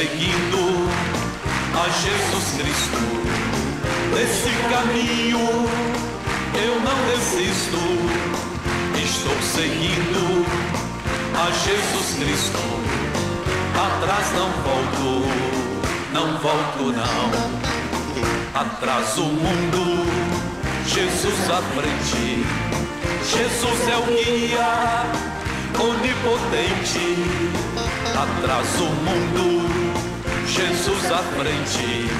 seguindo a Jesus Cristo. Nesse caminho eu não desisto. Estou seguindo a Jesus Cristo. Atrás não volto, não volto não. Atrás o mundo, Jesus à frente. Jesus é o guia onipotente. Atrás o mundo, Jesus à frente.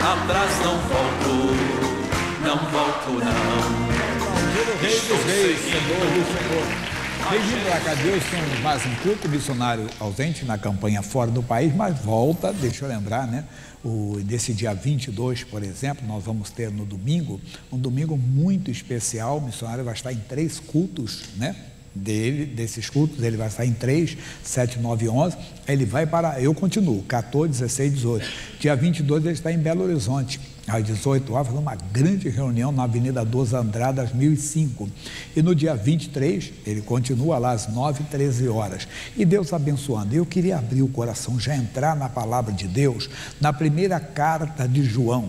Atrás não volto não. Estou seguindo. Bem-vindo para cá, Deus. Temos mais um culto missionário ausente na campanha fora do país, mas volta, deixa eu lembrar, né? Desse dia 22, por exemplo, nós vamos ter no domingo, um domingo muito especial. O missionário vai estar em 3 cultos, né? Desses cultos, ele vai sair em 3, 7, 9 e 11, ele vai para, eu continuo, 14, 16, 18. Dia 22 ele está em Belo Horizonte, às 18 horas, fazendo uma grande reunião na Avenida 12 Andradas, 1005. E no dia 23, ele continua lá às 9, 13 horas. E Deus abençoando. Eu queria abrir o coração, já entrar na palavra de Deus, na primeira carta de João.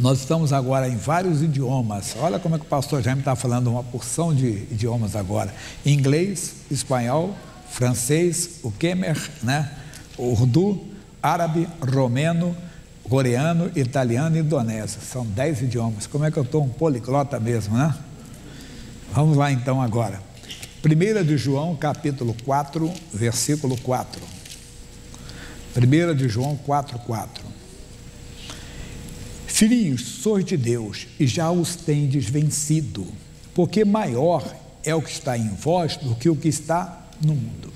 Nós estamos agora em vários idiomas. Olha como é que o pastor Jaime está falando uma porção de idiomas agora. Inglês, espanhol, francês, o Kemer, né? Urdu, árabe, romeno, coreano, italiano e indonésio. São 10 idiomas. Como é que eu estou um poliglota mesmo, né? Vamos lá então agora. 1 de João, capítulo 4, versículo 4. 1 de João 4, 4. Filhinhos, sois de Deus e já os tendes vencido, porque maior é o que está em vós do que o que está no mundo.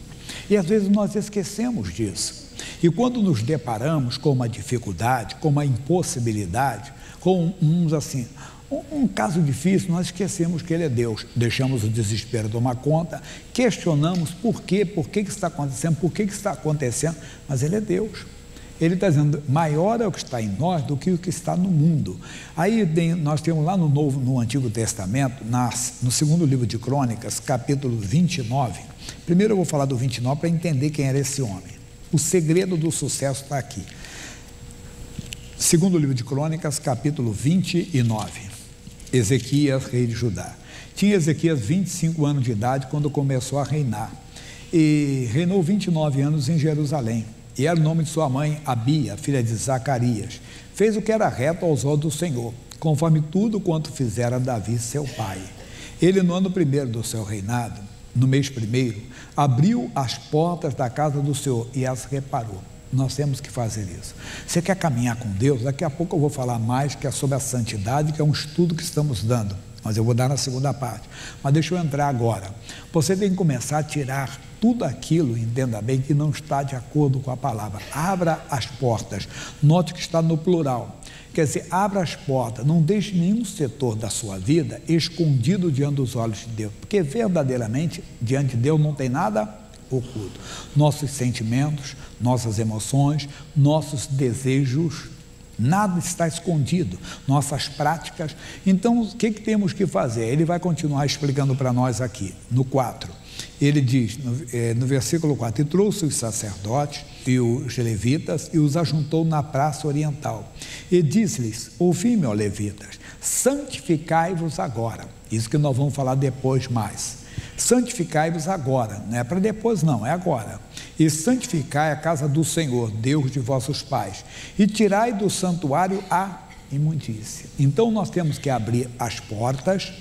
E às vezes nós esquecemos disso. E quando nos deparamos com uma dificuldade, com uma impossibilidade, com um caso difícil, nós esquecemos que ele é Deus. Deixamos o desespero tomar conta, questionamos por que está acontecendo, por que está acontecendo, mas ele é Deus. Ele está dizendo, maior é o que está em nós do que o que está no mundo. Aí nós temos lá no Antigo Testamento, no segundo livro de Crônicas, capítulo 29. Primeiro eu vou falar do 29 para entender quem era esse homem. O segredo do sucesso está aqui. Segundo livro de Crônicas, capítulo 29. Ezequias, rei de Judá. Tinha Ezequias 25 anos de idade quando começou a reinar. E reinou 29 anos em Jerusalém. E era o nome de sua mãe, Abia, filha de Zacarias. Fez o que era reto aos olhos do Senhor, conforme tudo quanto fizera Davi, seu pai. Ele, no ano primeiro do seu reinado, no mês primeiro, abriu as portas da casa do Senhor e as reparou. Nós temos que fazer isso. Você quer caminhar com Deus? Daqui a pouco eu vou falar mais, que é sobre a santidade, que é um estudo que estamos dando. Mas eu vou dar na segunda parte. Mas deixa eu entrar agora. Você tem que começar a tirar tudo aquilo, entenda bem, que não está de acordo com a palavra. Abra as portas. Note que está no plural. Quer dizer, abra as portas. Não deixe nenhum setor da sua vida escondido diante dos olhos de Deus. Porque verdadeiramente, diante de Deus não tem nada oculto. Nossos sentimentos, nossas emoções, nossos desejos, nada está escondido, nossas práticas. Então, o que temos que fazer? Ele vai continuar explicando para nós aqui, no 4. Ele diz, no versículo 4, e trouxe os sacerdotes e os levitas e os ajuntou na praça oriental. E disse-lhes, ouvi-me, ó levitas, santificai-vos agora. Isso que nós vamos falar depois mais. Santificai-vos agora, não é para depois não, é agora. E santificai a casa do Senhor, Deus de vossos pais, e tirai do santuário a imundícia. Então nós temos que abrir as portas,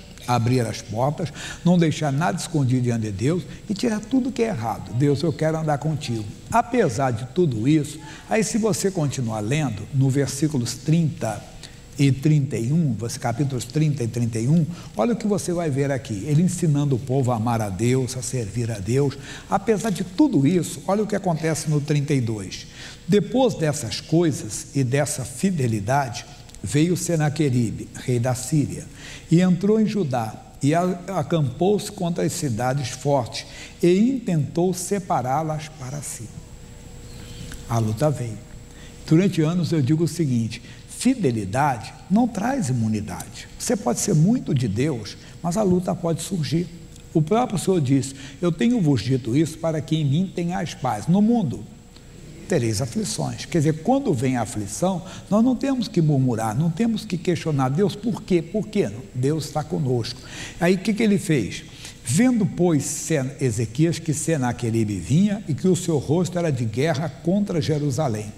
não deixar nada escondido diante de Deus e tirar tudo que é errado. Deus, eu quero andar contigo. Apesar de tudo isso, aí se você continuar lendo, no versículos 30 e 31, capítulos 30 e 31, olha o que você vai ver aqui, ele ensinando o povo a amar a Deus, a servir a Deus. Apesar de tudo isso, olha o que acontece no 32. Depois dessas coisas e dessa fidelidade, veio Senaqueribe, rei da Síria, e entrou em Judá, e acampou-se contra as cidades fortes, e intentou separá-las para si. A luta veio. Durante anos eu digo o seguinte: fidelidade não traz imunidade. Você pode ser muito de Deus, mas a luta pode surgir. O próprio Senhor disse, eu tenho-vos dito isso para que em mim tenhais paz. No mundo tereis aflições. Quer dizer, quando vem a aflição, nós não temos que murmurar, não temos que questionar Deus, por quê? Por quê? Deus está conosco. Aí o que ele fez? Vendo, pois, Ezequias que Senaqueribe vinha e que o seu rosto era de guerra contra Jerusalém,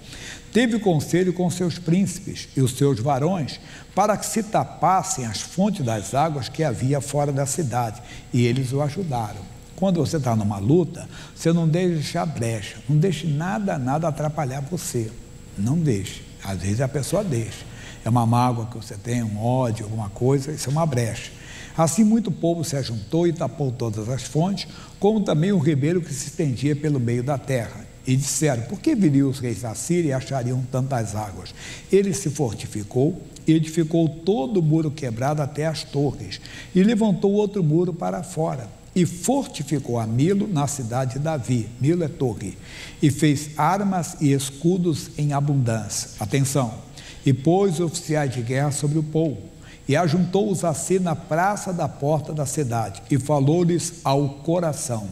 teve conselho com seus príncipes e os seus varões, para que se tapassem as fontes das águas que havia fora da cidade, e eles o ajudaram. Quando você está numa luta, você não deixa brecha, não deixe nada atrapalhar você, não deixe. Às vezes a pessoa deixa, é uma mágoa que você tem, um ódio, alguma coisa, isso é uma brecha. Assim muito povo se ajuntou e tapou todas as fontes, como também o ribeiro que se estendia pelo meio da terra. E disseram, por que viriam os reis da Síria e achariam tantas águas? Ele se fortificou, edificou todo o muro quebrado até as torres, e levantou outro muro para fora, e fortificou a Milo na cidade de Davi, Milo é torre, e fez armas e escudos em abundância, atenção, e pôs oficiais de guerra sobre o povo, e ajuntou-os a si na praça da porta da cidade, e falou-lhes ao coração,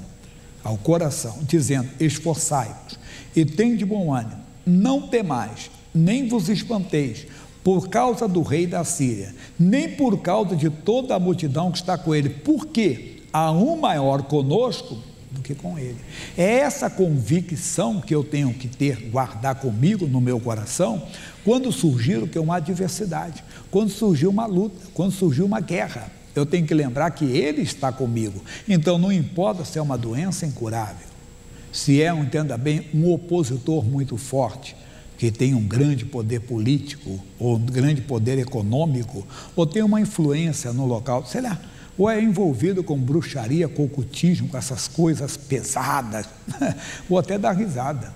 dizendo, esforçai-vos, e tende bom ânimo, não temais, nem vos espanteis, por causa do rei da Síria, nem por causa de toda a multidão que está com ele, por quê? Há um maior conosco do que com ele. É essa convicção que eu tenho que ter, guardar comigo no meu coração, quando surgir uma adversidade, quando surgir uma luta, quando surgir uma guerra. Eu tenho que lembrar que ele está comigo. Então não importa se é uma doença incurável, se é, entenda bem, um opositor muito forte, que tem um grande poder político, ou um grande poder econômico, ou tem uma influência no local, sei lá, ou é envolvido com bruxaria, com ocultismo, com essas coisas pesadas, ou até dar risada,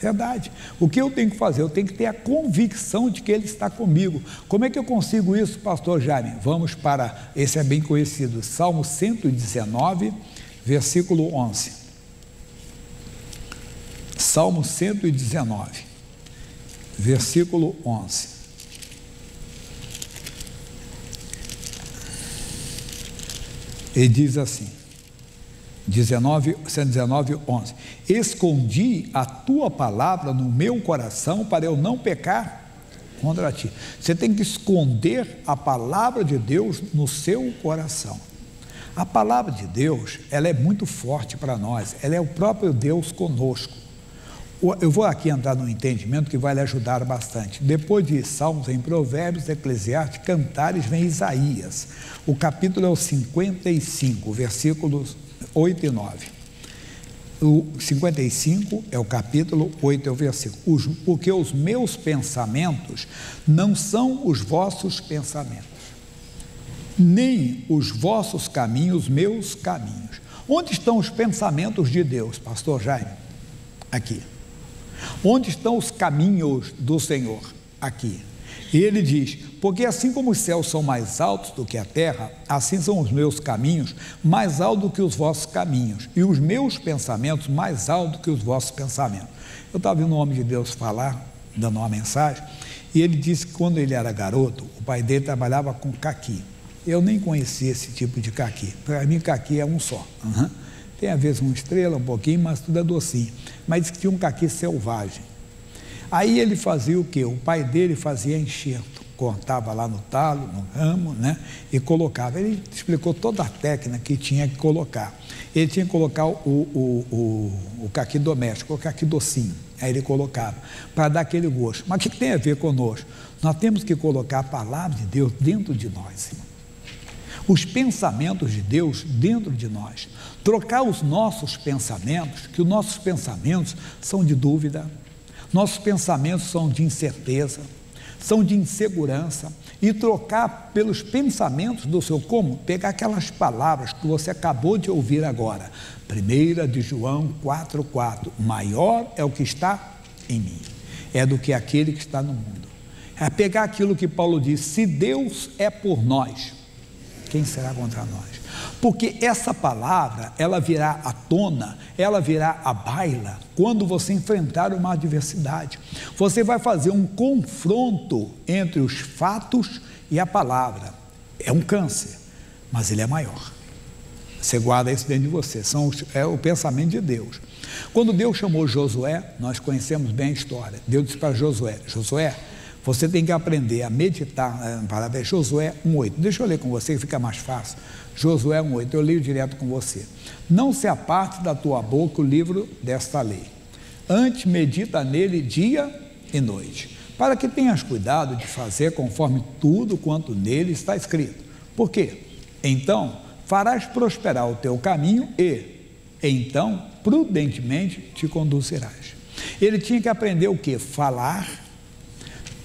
verdade. O que eu tenho que fazer? Eu tenho que ter a convicção de que ele está comigo. Como é que eu consigo isso, pastor Jaime? Vamos para, esse é bem conhecido, Salmo 119, versículo 11, Salmo 119, versículo 11, ele diz assim, 119, 11, escondi a tua palavra no meu coração para eu não pecar contra ti. Você tem que esconder a palavra de Deus no seu coração. A palavra de Deus, ela é muito forte para nós, ela é o próprio Deus conosco. Eu vou aqui entrar num entendimento que vai lhe ajudar bastante. Depois de Salmos, em Provérbios, Eclesiastes, Cantares, vem Isaías. O capítulo é o 55, versículos 8 e 9. O 55 é o capítulo, 8 é o versículo. Porque os meus pensamentos não são os vossos pensamentos, nem os vossos caminhos, meus caminhos. Onde estão os pensamentos de Deus, pastor Jaime? Aqui. Onde estão os caminhos do Senhor? Aqui. E ele diz, porque assim como os céus são mais altos do que a terra, assim são os meus caminhos mais altos do que os vossos caminhos, e os meus pensamentos mais altos do que os vossos pensamentos. Eu estava ouvindo o homem de Deus falar, dando uma mensagem, e ele disse que quando ele era garoto, o pai dele trabalhava com caqui. Eu nem conhecia esse tipo de caqui. Para mim, caqui é um só. Tem às vezes uma estrela, um pouquinho, mas tudo é docinho. Mas disse que tinha um caqui selvagem. Aí ele fazia o quê? O pai dele fazia enxerto, cortava lá no talo, no ramo, né? E colocava. Ele explicou toda a técnica que tinha que colocar. Ele tinha que colocar o caqui doméstico, o caqui docinho. Aí ele colocava, para dar aquele gosto. Mas o que tem a ver conosco? Nós temos que colocar a palavra de Deus dentro de nós, irmão. Os pensamentos de Deus dentro de nós, trocar os nossos pensamentos, que os nossos pensamentos são de dúvida, nossos pensamentos são de incerteza, são de insegurança, e trocar pelos pensamentos do seu como? Pegar aquelas palavras que você acabou de ouvir agora, 1 de João 4,4, maior é o que está em mim, é do que aquele que está no mundo. É pegar aquilo que Paulo diz, se Deus é por nós, quem será contra nós? Porque essa palavra, ela virá à tona, ela virá à baila, quando você enfrentar uma adversidade. Você vai fazer um confronto entre os fatos e a palavra. É um câncer, mas ele é maior. Você guarda isso dentro de você. É o pensamento de Deus. Quando Deus chamou Josué, nós conhecemos bem a história. Deus disse para Josué: Josué, você tem que aprender a meditar. A palavra é Josué 1:8. Deixa eu ler com você que fica mais fácil. Josué 1:8, eu leio direto com você. Não se aparte da tua boca o livro desta lei. Antes medita nele dia e noite, para que tenhas cuidado de fazer conforme tudo quanto nele está escrito. Por quê? Então farás prosperar o teu caminho e, então, prudentemente te conduzirás. Ele tinha que aprender o que? Falar,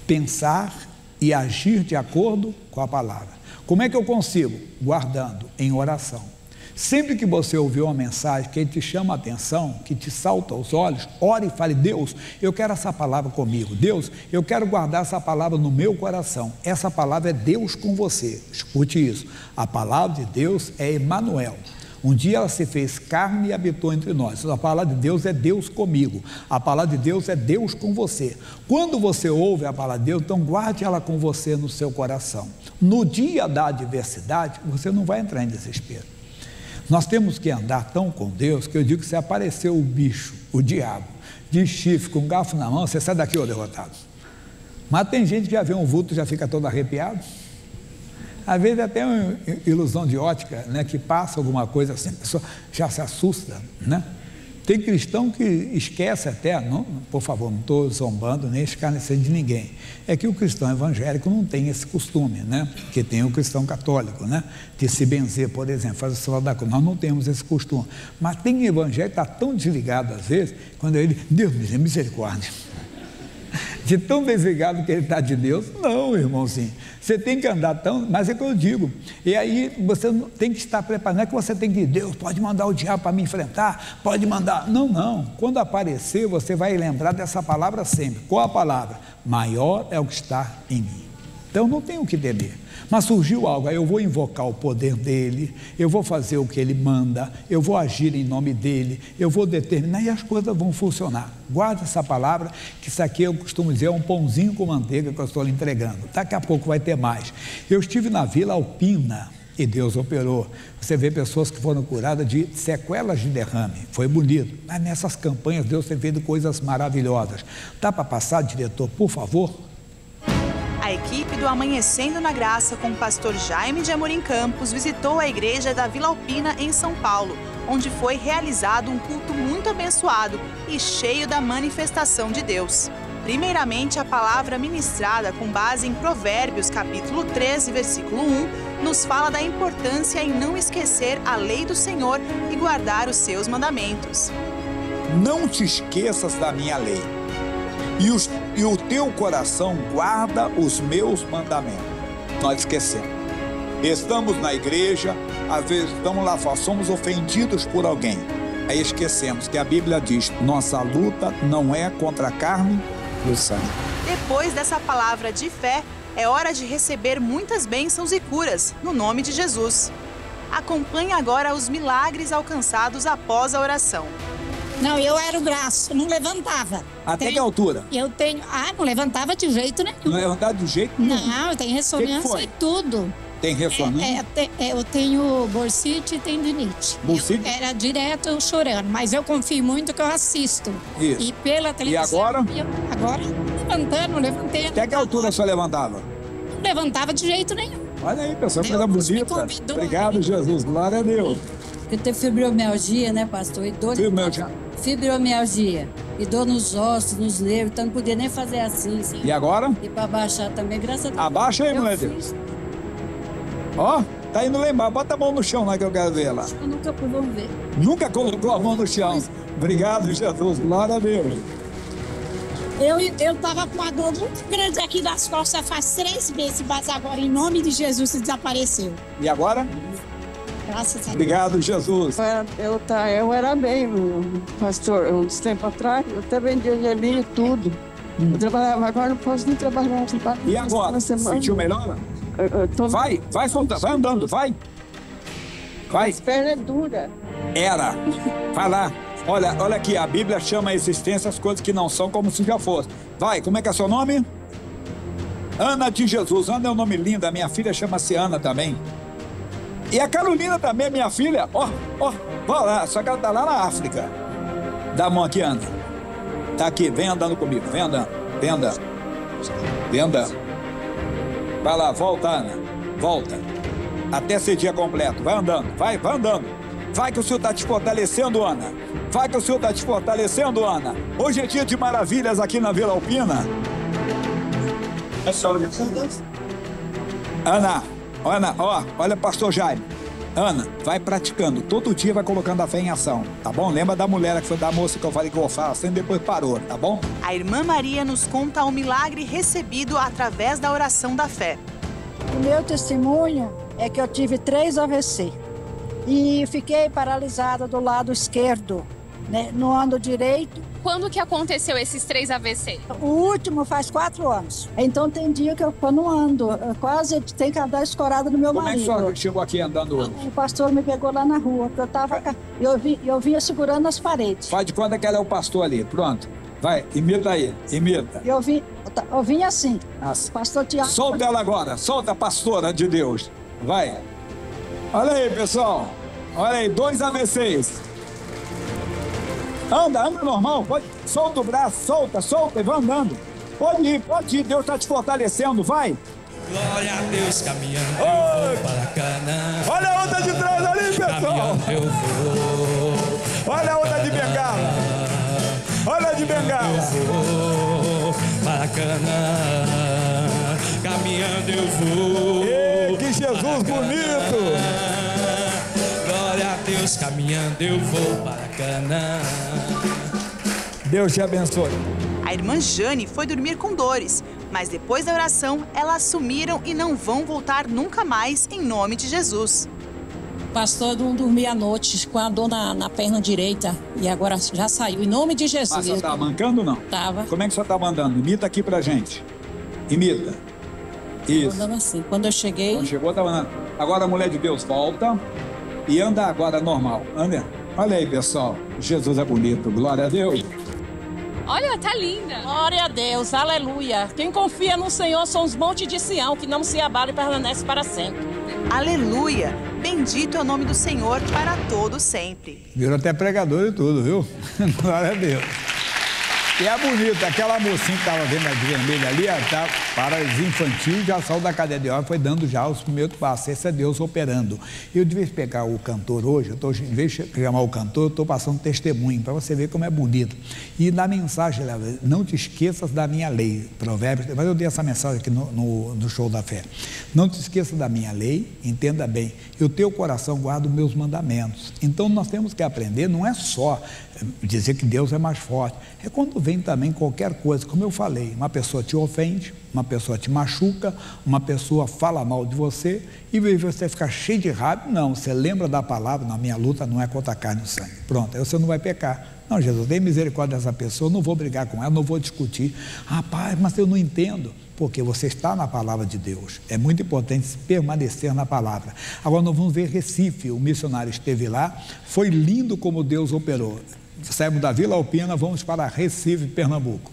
pensar e agir de acordo com a palavra. Como é que eu consigo? Guardando em oração. Sempre que você ouvir uma mensagem que te chama a atenção, que te salta aos olhos, ore e fale: Deus, eu quero essa palavra comigo. Deus, eu quero guardar essa palavra no meu coração. Essa palavra é Deus com você. Escute isso. A palavra de Deus é Emanuel. Um dia ela se fez carne e habitou entre nós. A palavra de Deus é Deus comigo. A palavra de Deus é Deus com você. Quando você ouve a palavra de Deus, então guarde ela com você no seu coração. No dia da adversidade, você não vai entrar em desespero. Nós temos que andar tão com Deus, que eu digo que se apareceu o bicho, o diabo, de chifre, com um garfo na mão, você sai daqui, ô derrotado. Mas tem gente que já vê um vulto e já fica todo arrepiado. Às vezes até uma ilusão de ótica, né, que passa alguma coisa assim, a pessoa já se assusta, né? Tem cristão que esquece até, não, por favor, não estou zombando nem escarnecendo de ninguém, é que o cristão evangélico não tem esse costume, né? Que tem o cristão católico, né? De se benzer, por exemplo, faz o celular da cruz. Nós não temos esse costume, mas tem evangélico que está tão desligado às vezes, quando ele, Deus me dê misericórdia. De tão desligado que ele está de Deus, não, irmãozinho, você tem que andar tão, mas é que eu digo, e aí você tem que estar preparado, não é que você tem que, Deus pode mandar o diabo para me enfrentar, pode mandar, não, não, quando aparecer você vai lembrar dessa palavra sempre. Qual a palavra? Maior é o que está em mim. Então não tenho o que temer, mas surgiu algo, aí eu vou invocar o poder dele, eu vou fazer o que ele manda, eu vou agir em nome dele, eu vou determinar e as coisas vão funcionar. Guarda essa palavra, que isso aqui eu costumo dizer é um pãozinho com manteiga que eu estou lhe entregando, daqui a pouco vai ter mais. Eu estive na Vila Alpina e Deus operou. Você vê pessoas que foram curadas de sequelas de derrame, foi bonito, mas nessas campanhas Deus tem feito coisas maravilhosas. Dá para passar, diretor, por favor? A equipe do Amanhecendo na Graça com o pastor Jaime de Amorim Campos visitou a igreja da Vila Alpina, em São Paulo, onde foi realizado um culto muito abençoado e cheio da manifestação de Deus. Primeiramente, a palavra ministrada com base em Provérbios, capítulo 13, versículo 1, nos fala da importância em não esquecer a lei do Senhor e guardar os seus mandamentos. Não te esqueças da minha lei. E o teu coração guarda os meus mandamentos. Nós esquecemos. Estamos na igreja, às vezes estamos lá fora, somos ofendidos por alguém. Aí esquecemos que a Bíblia diz, nossa luta não é contra a carne e o sangue. Depois dessa palavra de fé, é hora de receber muitas bênçãos e curas, no nome de Jesus. Acompanhe agora os milagres alcançados após a oração. Não, eu era o braço, não levantava. Até que altura? Eu tenho... Ah, não levantava de jeito nenhum. Não levantava de jeito nenhum? Não, tem ressonância e tudo. Tem ressonância? Eu tenho bursite e tendinite. Bursite? Era direto eu chorando, mas eu confio muito que eu assisto. Isso. E pela televisão... E agora? Agora, levantando, levantei. Até que altura você levantava? Não levantava de jeito nenhum. Olha aí, pessoal, que coisa bonita. Obrigado, Jesus. Glória a Deus. Eu tenho fibromialgia, né, pastor? E dor... Fibromialgia. E dor nos ossos, nos nervos, então não podia nem fazer assim. Sim. E agora? E para baixar também, graças a Deus. Abaixa aí, mulher. Ó, tá indo lá embaixo. Bota a mão no chão lá que eu quero ver lá. Eu nunca vou ver. Nunca colocou a mão no chão. Mas... Obrigado, Jesus. Glória a Deus. Eu tava com uma dor muito grande aqui das costas faz 3 meses, mas agora, em nome de Jesus, se desapareceu. E agora? Graças a Deus. Obrigado, Jesus. Eu era bem, pastor, uns tempos atrás, eu até vendia gelinho e tudo. Eu trabalhava, agora não posso nem trabalhar. E agora? Sentiu melhora? Vai andando, vai. Vai. As pernas é dura. Era. Vai lá. Olha aqui, a Bíblia chama a existência as coisas que não são como se já fossem. Vai, como é que é seu nome? Ana de Jesus. Ana é um nome lindo, a minha filha chama-se Ana também. E a Carolina também, minha filha, vai lá, só que ela tá lá na África. Dá a mão aqui, anda. Tá aqui, vem andando comigo, vem andando, vem andando, vem andando. Vai lá, volta, Ana, volta. Até ser dia completo, vai andando, vai andando. Vai que o Senhor tá te fortalecendo, Ana. Vai que o Senhor tá te fortalecendo, Ana. Hoje é dia de maravilhas aqui na Vila Alpina. É só o Ana, olha pastor Jaime. Ana, vai praticando, todo dia vai colocando a fé em ação, tá bom? Lembra da mulher, que foi da moça que eu falei que eu vou falar, assim depois parou, tá bom? A irmã Maria nos conta o milagre recebido através da oração da fé. O meu testemunho é que eu tive 3 AVC e fiquei paralisada do lado esquerdo, né, no ano direito. Quando que aconteceu esses 3 AVC? O último faz 4 anos. Então tem dia que eu não ando, eu quase tenho que andar escorada no meu marido. Como é que você chegou aqui andando hoje? O pastor me pegou lá na rua, porque eu tava, eu vinha segurando as paredes. Faz de conta que ela é o pastor ali, pronto. Vai, imita aí, imita. Eu vim assim. Nossa. Pastor Tiago. Solta ela agora, solta a pastora de Deus. Vai. Olha aí, pessoal. Olha aí, 2 AVCs. Anda, anda normal, pode, solta o braço, solta e vai andando. Pode ir, Deus está te fortalecendo, vai. Glória a Deus, caminhando eu vou para Canaã. Olha a onda de trás ali, pessoal. Olha a onda de bengala. Olha a de bengala. Eu vou para Canaã. Caminhando eu vou. Ei, que Jesus bonito. Deus, caminhando eu vou para Canaã. Deus te abençoe. A irmã Jane foi dormir com dores, mas depois da oração, elas sumiram e não vão voltar nunca mais, em nome de Jesus. Pastor, não dormia à noite com a dor na perna direita e agora já saiu, em nome de Jesus. Mas você estava mancando ou não? Tava. Como é que você estava andando? Imita aqui pra gente. Imita. Isso. Andando assim. Quando eu cheguei... Quando chegou, estava andando. Agora a mulher de Deus volta... E anda agora normal, anda. Olha aí, pessoal, Jesus é bonito, glória a Deus. Olha, tá linda. Glória a Deus, aleluia. Quem confia no Senhor são os montes de Sião, que não se abalam e permanecem para sempre. Aleluia, bendito é o nome do Senhor para todo sempre. Virou até pregador e tudo, viu? Glória a Deus. E é bonito, aquela mocinha que tava vendo a de vermelha ali, ela tá para os infantis, já saiu da cadeia de ordem, foi dando já os primeiros passos. Esse é Deus operando. Eu devia pegar o cantor hoje, em vez de chamar o cantor, eu estou passando testemunho, para você ver como é bonito. E na mensagem, não te esqueças da minha lei, Provérbios, mas eu dei essa mensagem aqui no Show da Fé. Não te esqueça da minha lei, entenda bem, e o teu coração guarda os meus mandamentos. Então nós temos que aprender, não é só dizer que Deus é mais forte, é quando vem também qualquer coisa, como eu falei, uma pessoa te ofende, uma pessoa te machuca, uma pessoa fala mal de você, e você fica cheio de raiva, não, você lembra da palavra, na minha luta não é contra a carne e o sangue, pronto, aí você não vai pecar. Não, Jesus, tem misericórdia dessa pessoa, não vou brigar com ela, não vou discutir. Rapaz, mas eu não entendo, porque você está na palavra de Deus. É muito importante permanecer na palavra. Agora nós vamos ver Recife, o missionário esteve lá, foi lindo como Deus operou. Saímos da Vila Alpina, vamos para Recife, Pernambuco.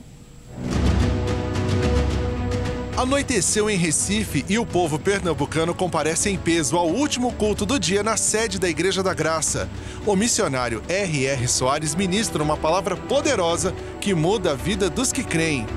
Anoiteceu em Recife e o povo pernambucano comparece em peso ao último culto do dia na sede da Igreja da Graça. O missionário R.R. Soares ministra uma palavra poderosa que muda a vida dos que creem.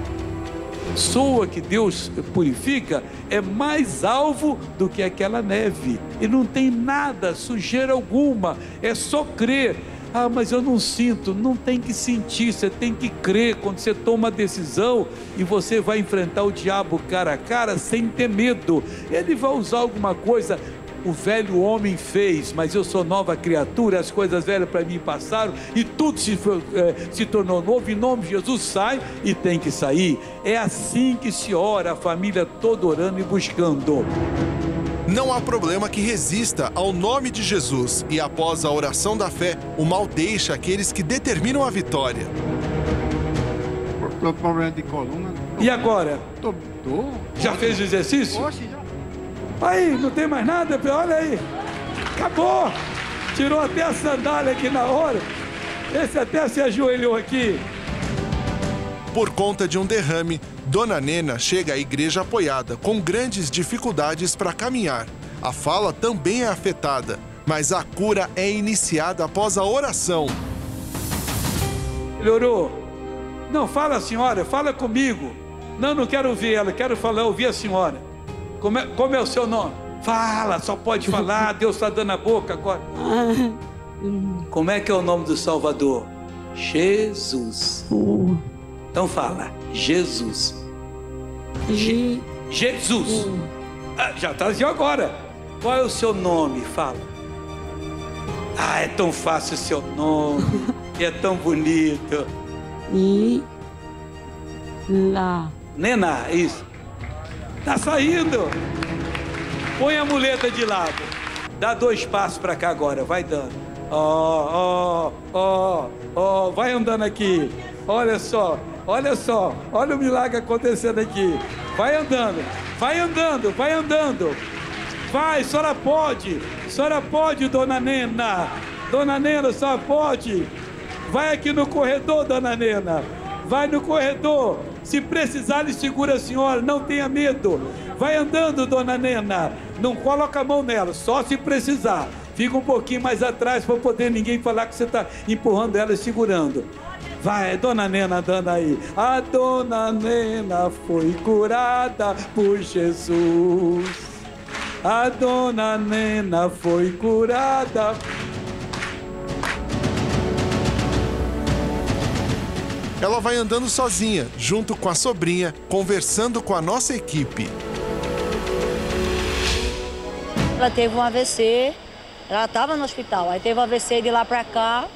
Soa que Deus purifica é mais alvo do que aquela neve. E não tem nada, sujeira alguma, é só crer. Ah, mas eu não sinto. Não tem que sentir, você tem que crer. Quando você toma a decisão e você vai enfrentar o diabo cara a cara sem ter medo, ele vai usar alguma coisa. O velho homem fez, mas eu sou nova criatura, as coisas velhas para mim passaram e tudo se tornou novo, em nome de Jesus. Sai e tem que sair. É assim que se ora, a família toda orando e buscando. Não há problema que resista ao nome de Jesus, e após a oração da fé, o mal deixa aqueles que determinam a vitória. Estou com problema de coluna. E agora? Já fez o exercício? Aí, não tem mais nada? Olha aí, acabou. Tirou até a sandália aqui na hora. Esse até se ajoelhou aqui. Por conta de um derrame, Dona Nena chega à igreja apoiada, com grandes dificuldades para caminhar. A fala também é afetada, mas a cura é iniciada após a oração. Ele orou. Não, fala, senhora, fala comigo. Não, não quero ouvir ela, quero falar, ouvir a senhora. Como é o seu nome? Fala, só pode falar, Deus está dando a boca agora. Como é que é o nome do Salvador? Jesus. Então fala, Jesus. Jesus. Ah, já está dizendo agora. Qual é o seu nome? Fala. Ah, é tão fácil o seu nome, é tão bonito. E lá. Nena, isso. Tá saindo. Põe a muleta de lado. Dá dois passos para cá agora, vai dando. Ó, ó, ó, vai andando aqui. Olha só, olha só. Olha o milagre acontecendo aqui. Vai andando, vai andando, vai andando. Vai, senhora pode, Dona Nena. Dona Nena, só pode. Vai aqui no corredor, Dona Nena. Vai no corredor. Se precisar, ele segura a senhora. Não tenha medo. Vai andando, Dona Nena. Não coloca a mão nela, só se precisar. Fica um pouquinho mais atrás para poder ninguém falar que você está empurrando ela e segurando. Vai, Dona Nena, andando aí. A Dona Nena foi curada por Jesus. A Dona Nena foi curada. Ela vai andando sozinha, junto com a sobrinha, conversando com a nossa equipe. Ela teve um AVC, ela estava no hospital, aí teve um AVC de lá para cá,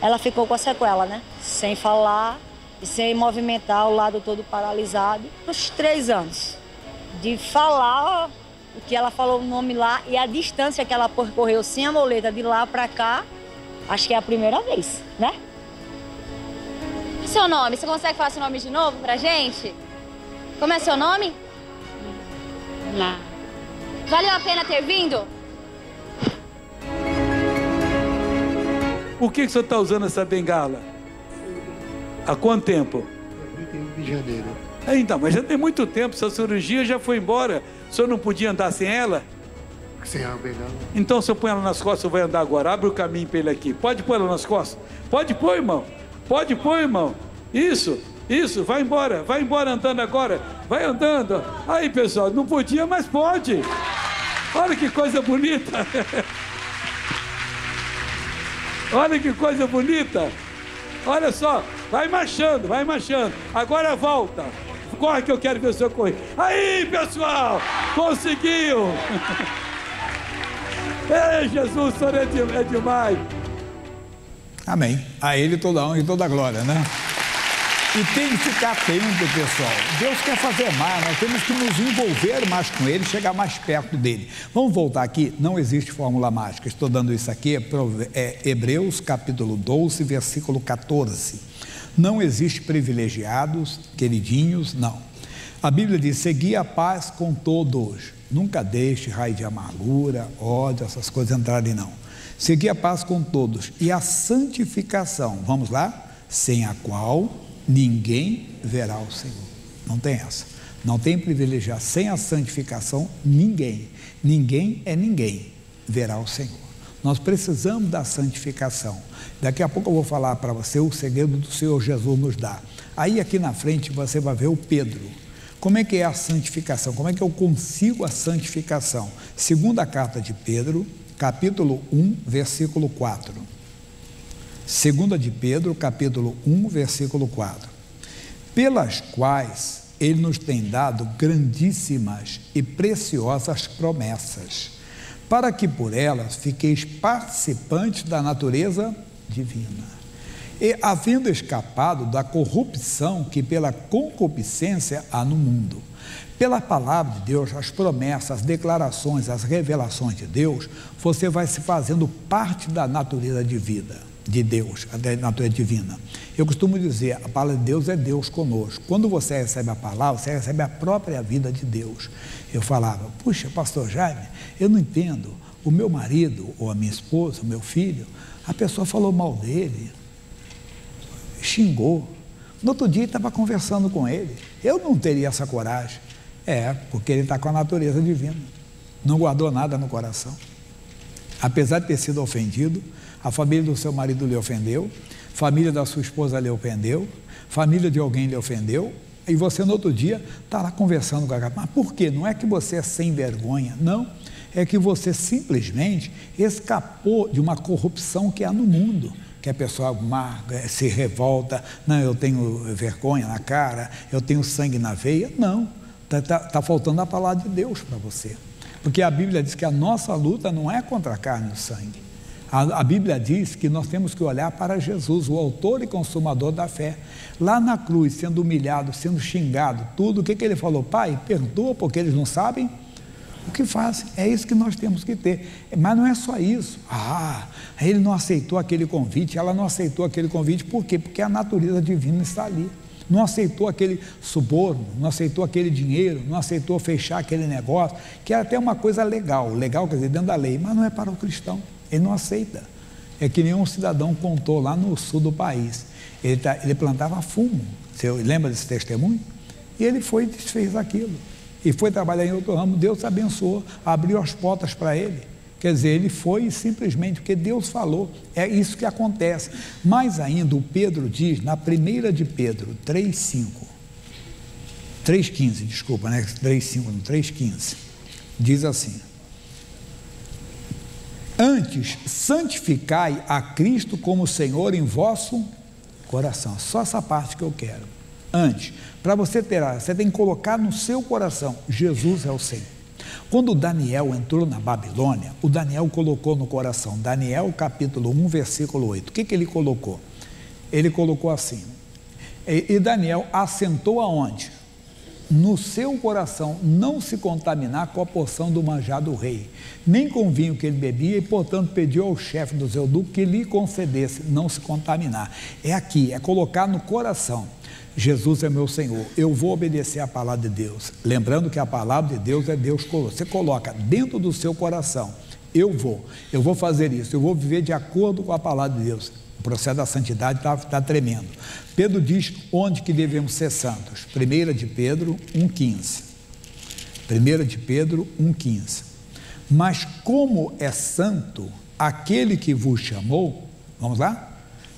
ela ficou com a sequela, né? Sem falar e sem movimentar, o lado todo paralisado. Uns 3 anos de falar o que ela falou, o nome lá, e a distância que ela percorreu sem a muleta de lá para cá, acho que é a primeira vez, né? Seu nome? Você consegue falar seu nome de novo pra gente? Como é seu nome? Lá. Valeu a pena ter vindo? Por que o senhor tá usando essa bengala? Há quanto tempo? 31 de janeiro. Então, mas já tem muito tempo, sua cirurgia já foi embora. O senhor não podia andar sem ela? Sem a bengala. Então o senhor põe ela nas costas, o senhor vai andar agora. Abre o caminho pra ele aqui. Pode pôr ela nas costas? Pode pôr, irmão. Pode pôr, irmão. Isso, isso. Vai embora andando agora. Vai andando. Aí, pessoal, não podia, mas pode. Olha que coisa bonita. Olha que coisa bonita. Olha só. Vai marchando, vai marchando. Agora volta. Corre que eu quero ver o senhor correr. Aí, pessoal, conseguiu. Ei, Jesus, o senhor é demais. Amém. A ele toda honra e toda glória, né? E tem que ficar atento, pessoal. Deus quer fazer mais, nós temos que nos envolver mais com ele, chegar mais perto dele. Vamos voltar aqui, não existe fórmula mágica. Estou dando isso aqui, é Hebreus capítulo 12, versículo 14. Não existe privilegiados, queridinhos, não. A Bíblia diz, segui a paz com todos. Nunca deixe raiz de amargura, ódio, essas coisas entrarem, não. Segui a paz com todos e a santificação, vamos lá, sem a qual ninguém verá o Senhor. Não tem essa, não tem privilegiar. Sem a santificação, ninguém é ninguém, verá o Senhor. Nós precisamos da santificação. Daqui a pouco eu vou falar para você o segredo do Senhor Jesus nos dá. Aí aqui na frente você vai ver o Pedro. Como é que é a santificação? Como é que eu consigo a santificação? Segunda carta de Pedro, capítulo 1, versículo 4. Segunda de Pedro, capítulo 1, versículo 4. Pelas quais ele nos tem dado grandíssimas e preciosas promessas, para que por elas fiqueis participantes da natureza divina. E havendo escapado da corrupção que pela concupiscência há no mundo. Pela palavra de Deus, as promessas, as declarações, as revelações de Deus, você vai se fazendo parte da natureza divina, de Deus, da natureza divina. Eu costumo dizer, a palavra de Deus é Deus conosco. Quando você recebe a palavra, você recebe a própria vida de Deus. Eu falava, puxa, pastor Jaime, eu não entendo, o meu marido, ou a minha esposa, o meu filho, a pessoa falou mal dele, xingou. No outro dia estava conversando com ele. Eu não teria essa coragem. É, porque ele está com a natureza divina. Não guardou nada no coração. Apesar de ter sido ofendido, a família do seu marido lhe ofendeu, a família da sua esposa lhe ofendeu, a família de alguém lhe ofendeu, e você no outro dia está lá conversando com a capa. Mas por quê? Não é que você é sem vergonha, não. É que você simplesmente escapou de uma corrupção que há no mundo, que a pessoa amarga, se revolta. Não, eu tenho vergonha na cara, eu tenho sangue na veia. Não, está faltando a palavra de Deus para você, porque a Bíblia diz que a nossa luta não é contra a carne e o sangue. A Bíblia diz que nós temos que olhar para Jesus, o autor e consumador da fé, lá na cruz, sendo humilhado, sendo xingado, tudo. O que ele falou? Pai, perdoa, porque eles não sabem o que fazem. É isso que nós temos que ter. Mas não é só isso. Ah, ele não aceitou aquele convite, ela não aceitou aquele convite. Por quê? Porque a natureza divina está ali. Não aceitou aquele suborno, não aceitou aquele dinheiro, não aceitou fechar aquele negócio, que era até uma coisa legal, legal quer dizer dentro da lei, mas não é para o cristão. Ele não aceita. É que nenhum cidadão contou lá no sul do país. Ele plantava fumo. Você lembra desse testemunho? E ele foi e desfez aquilo. E foi trabalhar em outro ramo. Deus abençoou, abriu as portas para ele. Quer dizer, ele foi simplesmente porque Deus falou. É isso que acontece. Mais ainda, o Pedro diz, na primeira de Pedro, 3,15, desculpa, né? 3,5, não, 3,15. Diz assim: antes, santificai a Cristo como Senhor em vosso coração. Só essa parte que eu quero. Antes, para você ter, você tem que colocar no seu coração: Jesus é o Senhor. Quando Daniel entrou na Babilônia, o Daniel colocou no coração, Daniel capítulo 1, versículo 8, o que ele colocou? Ele colocou assim: e Daniel assentou aonde? No seu coração, não se contaminar com a porção do manjar do rei, nem com o vinho que ele bebia, e portanto pediu ao chefe dos eunucos que lhe concedesse não se contaminar. É aqui, é colocar no coração: Jesus é meu Senhor, eu vou obedecer a palavra de Deus. Lembrando que a palavra de Deus é Deus. Você coloca dentro do seu coração: eu vou fazer isso, eu vou viver de acordo com a palavra de Deus. O processo da santidade está tremendo. Pedro diz onde que devemos ser santos. 1 de Pedro 1,15. 1 de Pedro 1,15. Mas como é santo aquele que vos chamou, vamos lá?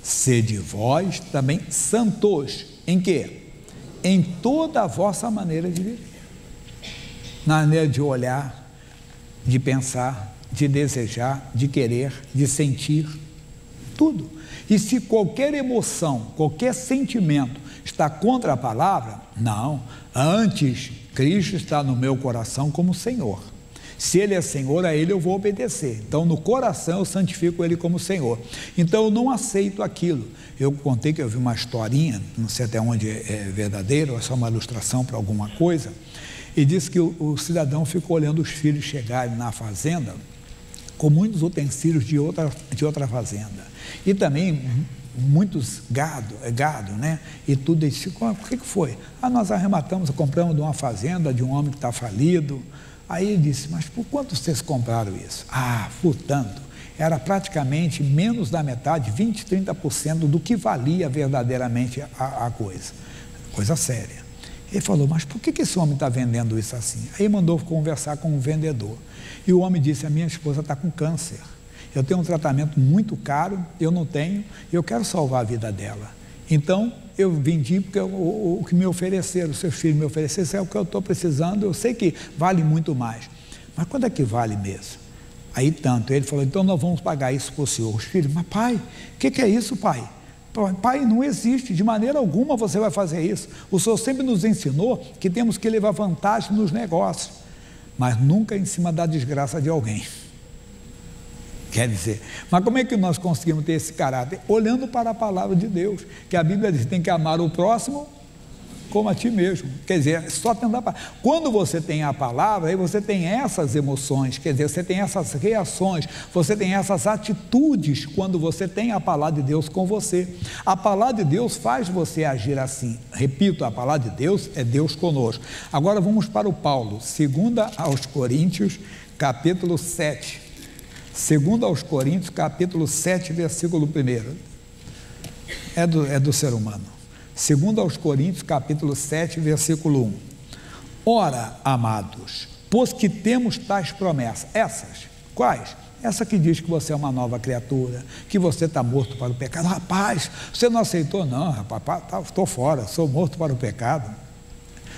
Sede vós também santos. Em quê? Em toda a vossa maneira de viver, na maneira de olhar, de pensar, de desejar, de querer, de sentir, tudo. E se qualquer emoção, qualquer sentimento está contra a palavra, não, antes, Cristo está no meu coração como Senhor. Se Ele é Senhor, a Ele eu vou obedecer. Então, no coração eu santifico Ele como Senhor. Então, eu não aceito aquilo. Eu contei que eu vi uma historinha, não sei até onde é verdadeiro, é só uma ilustração para alguma coisa, e disse que o cidadão ficou olhando os filhos chegarem na fazenda com muitos utensílios de outra fazenda. E também muitos gado, né? E tudo isso. O que foi? Ah, nós arrematamos, compramos de uma fazenda, de um homem que está falido. Aí ele disse: mas por quanto vocês compraram isso? Ah, por tanto. Era praticamente menos da metade, 20, 30% do que valia verdadeiramente a coisa. Coisa séria. Ele falou: mas por que esse homem está vendendo isso assim? Aí mandou conversar com um vendedor. E o homem disse: a minha esposa está com câncer. Eu tenho um tratamento muito caro, eu não tenho, eu quero salvar a vida dela. Então, eu vendi porque o que me ofereceram, seus filhos me ofereceram, é o que eu estou precisando, eu sei que vale muito mais. Mas quando é que vale mesmo? Aí tanto, ele falou: então nós vamos pagar isso para o senhor. Os filhos: mas pai, o que é isso, pai? Pai, não existe, de maneira alguma você vai fazer isso. O senhor sempre nos ensinou que temos que levar vantagem nos negócios, mas nunca em cima da desgraça de alguém. Quer dizer, mas como é que nós conseguimos ter esse caráter? Olhando para a palavra de Deus, que a Bíblia diz que tem que amar o próximo como a ti mesmo. Quer dizer, só tendo a palavra. Quando você tem a palavra, aí você tem essas emoções, quer dizer, você tem essas reações, você tem essas atitudes quando você tem a palavra de Deus com você. A palavra de Deus faz você agir assim. Repito, a palavra de Deus é Deus conosco. Agora vamos para o Paulo, 2 aos Coríntios, capítulo 7. 2 aos Coríntios, capítulo 7, versículo 1. É do ser humano. segundo aos Coríntios, capítulo 7, versículo 1. Ora, amados, pois que temos tais promessas. Essas, quais? Essa que diz que você é uma nova criatura, que você está morto para o pecado. Rapaz, você não aceitou? Não, rapaz, estou fora, sou morto para o pecado.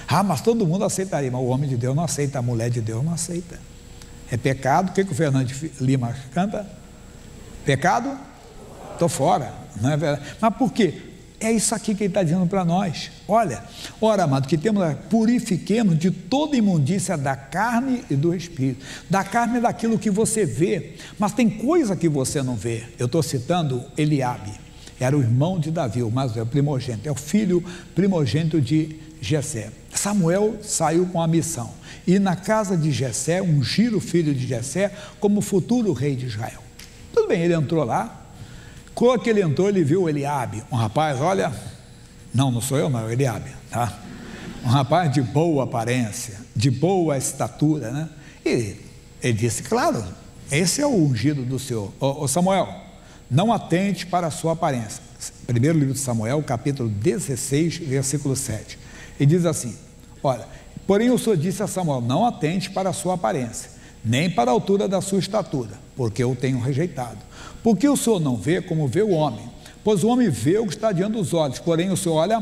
Ah, mas todo mundo aceitaria, mas o homem de Deus não aceita, a mulher de Deus não aceita. É pecado. O que o Fernando Lima canta? Pecado? Estou fora, não é verdade? Mas por quê? É isso aqui que ele está dizendo para nós. Olha, ora, amado, que temos, purifiquemos de toda imundícia da carne e do espírito. Da carne é daquilo que você vê, mas tem coisa que você não vê. Eu estou citando Eliabe, era o irmão de Davi, mas é o primogênito, é o filho primogênito de Jessé. Samuel saiu com a missão, e na casa de Jessé, ungir o filho de Jessé como futuro rei de Israel. Tudo bem, ele entrou lá. Quando que ele entrou, ele viu Eliabe, um rapaz, olha, não sou eu, não, Eliabe, tá? Um rapaz de boa aparência, de boa estatura, né? E ele disse, claro, esse é o ungido do Senhor. Ô Samuel, não atente para a sua aparência. Primeiro livro de Samuel, capítulo 16, versículo 7. E diz assim, olha, porém o Senhor disse a Samuel, não atente para a sua aparência, nem para a altura da sua estatura, porque eu tenho rejeitado. Porque o Senhor não vê como vê o homem, pois o homem vê o que está diante dos olhos, porém o Senhor olha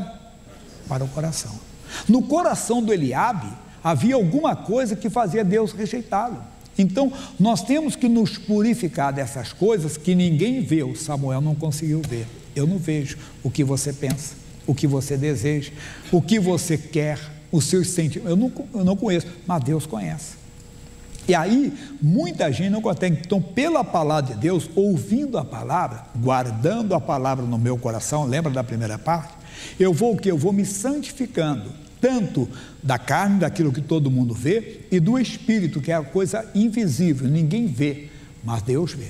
para o coração. No coração do Eliabe havia alguma coisa que fazia Deus rejeitá-lo. Então nós temos que nos purificar dessas coisas que ninguém vê. O Samuel não conseguiu ver. Eu não vejo o que você pensa, o que você deseja, o que você quer, os seus sentimentos. Eu não conheço, mas Deus conhece. E aí, muita gente não consegue. Então, pela palavra de Deus, ouvindo a palavra, guardando a palavra no meu coração, lembra da primeira parte? Eu vou o quê? Eu vou me santificando, tanto da carne, daquilo que todo mundo vê, e do espírito, que é a coisa invisível, ninguém vê, mas Deus vê.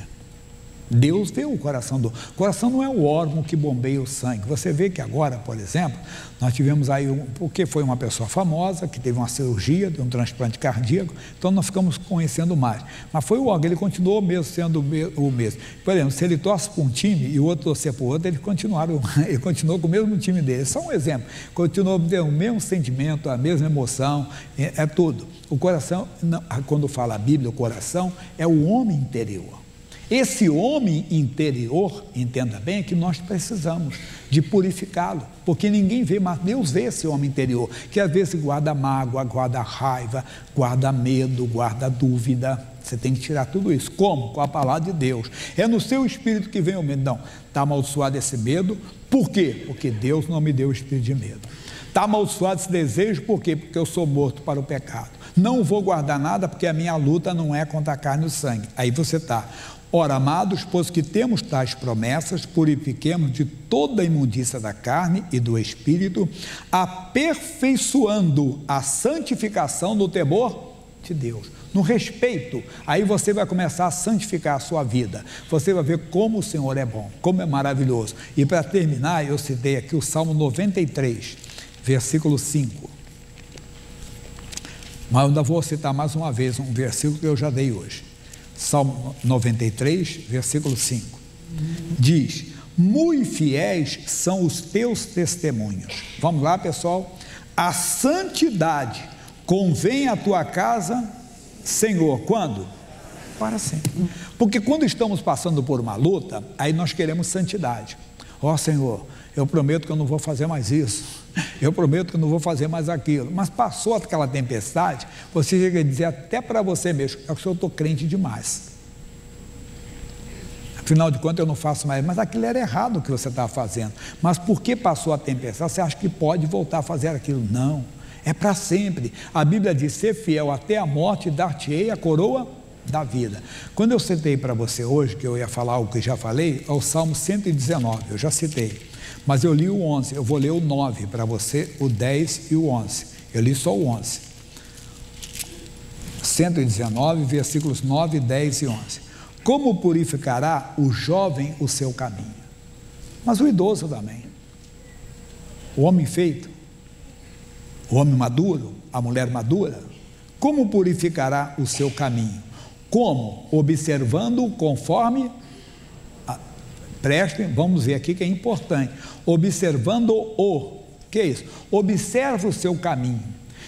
Deus vê o coração do... O coração não é o órgão que bombeia o sangue. Você vê que agora, por exemplo, nós tivemos aí porque foi uma pessoa famosa que teve uma cirurgia de um transplante cardíaco, então nós ficamos conhecendo mais. Mas foi o órgão, ele continuou mesmo sendo o mesmo. Por exemplo, se ele torce para um time e o outro torcer para o outro, ele continuou com o mesmo time dele. Só um exemplo. Continuou tendo o mesmo sentimento, a mesma emoção, é tudo. O coração, não, quando fala a Bíblia, o coração é o homem interior. Esse homem interior, entenda bem, que nós precisamos de purificá-lo, porque ninguém vê, mas Deus vê esse homem interior, que às vezes guarda mágoa, guarda raiva, guarda medo, guarda dúvida. Você tem que tirar tudo isso. Como? Com a palavra de Deus. É no seu espírito que vem o medo. Não, está amaldiçoado esse medo. Por quê? Porque Deus não me deu o espírito de medo. Está amaldiçoado esse desejo. Por quê? Porque eu sou morto para o pecado. Não vou guardar nada, porque a minha luta não é contra a carne e o sangue. Aí você está... Ora, amados, pois que temos tais promessas, purifiquemos de toda a imundícia da carne e do espírito, aperfeiçoando a santificação no temor de Deus, no respeito. Aí você vai começar a santificar a sua vida, você vai ver como o Senhor é bom, como é maravilhoso. E para terminar, eu citei aqui o Salmo 93, versículo 5, mas eu ainda vou citar mais uma vez um versículo que eu já dei hoje. Salmo 93, versículo 5, diz, muito fiéis são os teus testemunhos. Vamos lá, pessoal. A santidade convém à tua casa, Senhor, quando? Para sempre. Porque quando estamos passando por uma luta, aí nós queremos santidade. Ó Senhor, eu prometo que eu não vou fazer mais isso, eu prometo que eu não vou fazer mais aquilo. Mas passou aquela tempestade, você chega a dizer até para você mesmo, é que o senhor, eu estou crente demais, afinal de contas eu não faço mais. Mas aquilo era errado o que você estava fazendo, mas porque passou a tempestade, você acha que pode voltar a fazer aquilo? Não, é para sempre. A Bíblia diz, ser fiel até a morte, dar-te-ei a coroa da vida. Quando eu citei para você hoje, que eu ia falar algo que já falei, é o Salmo 119, eu já citei, mas eu li o 11, eu vou ler o 9 para você, o 10 e o 11, eu li só o 11, 119, versículos 9, 10 e 11, como purificará o jovem o seu caminho, mas o idoso também, o homem feito, o homem maduro, a mulher madura, como purificará o seu caminho, como? Observando conforme Prestem, vamos ver aqui que é importante. Observando-o, que é isso? Observa o seu caminho,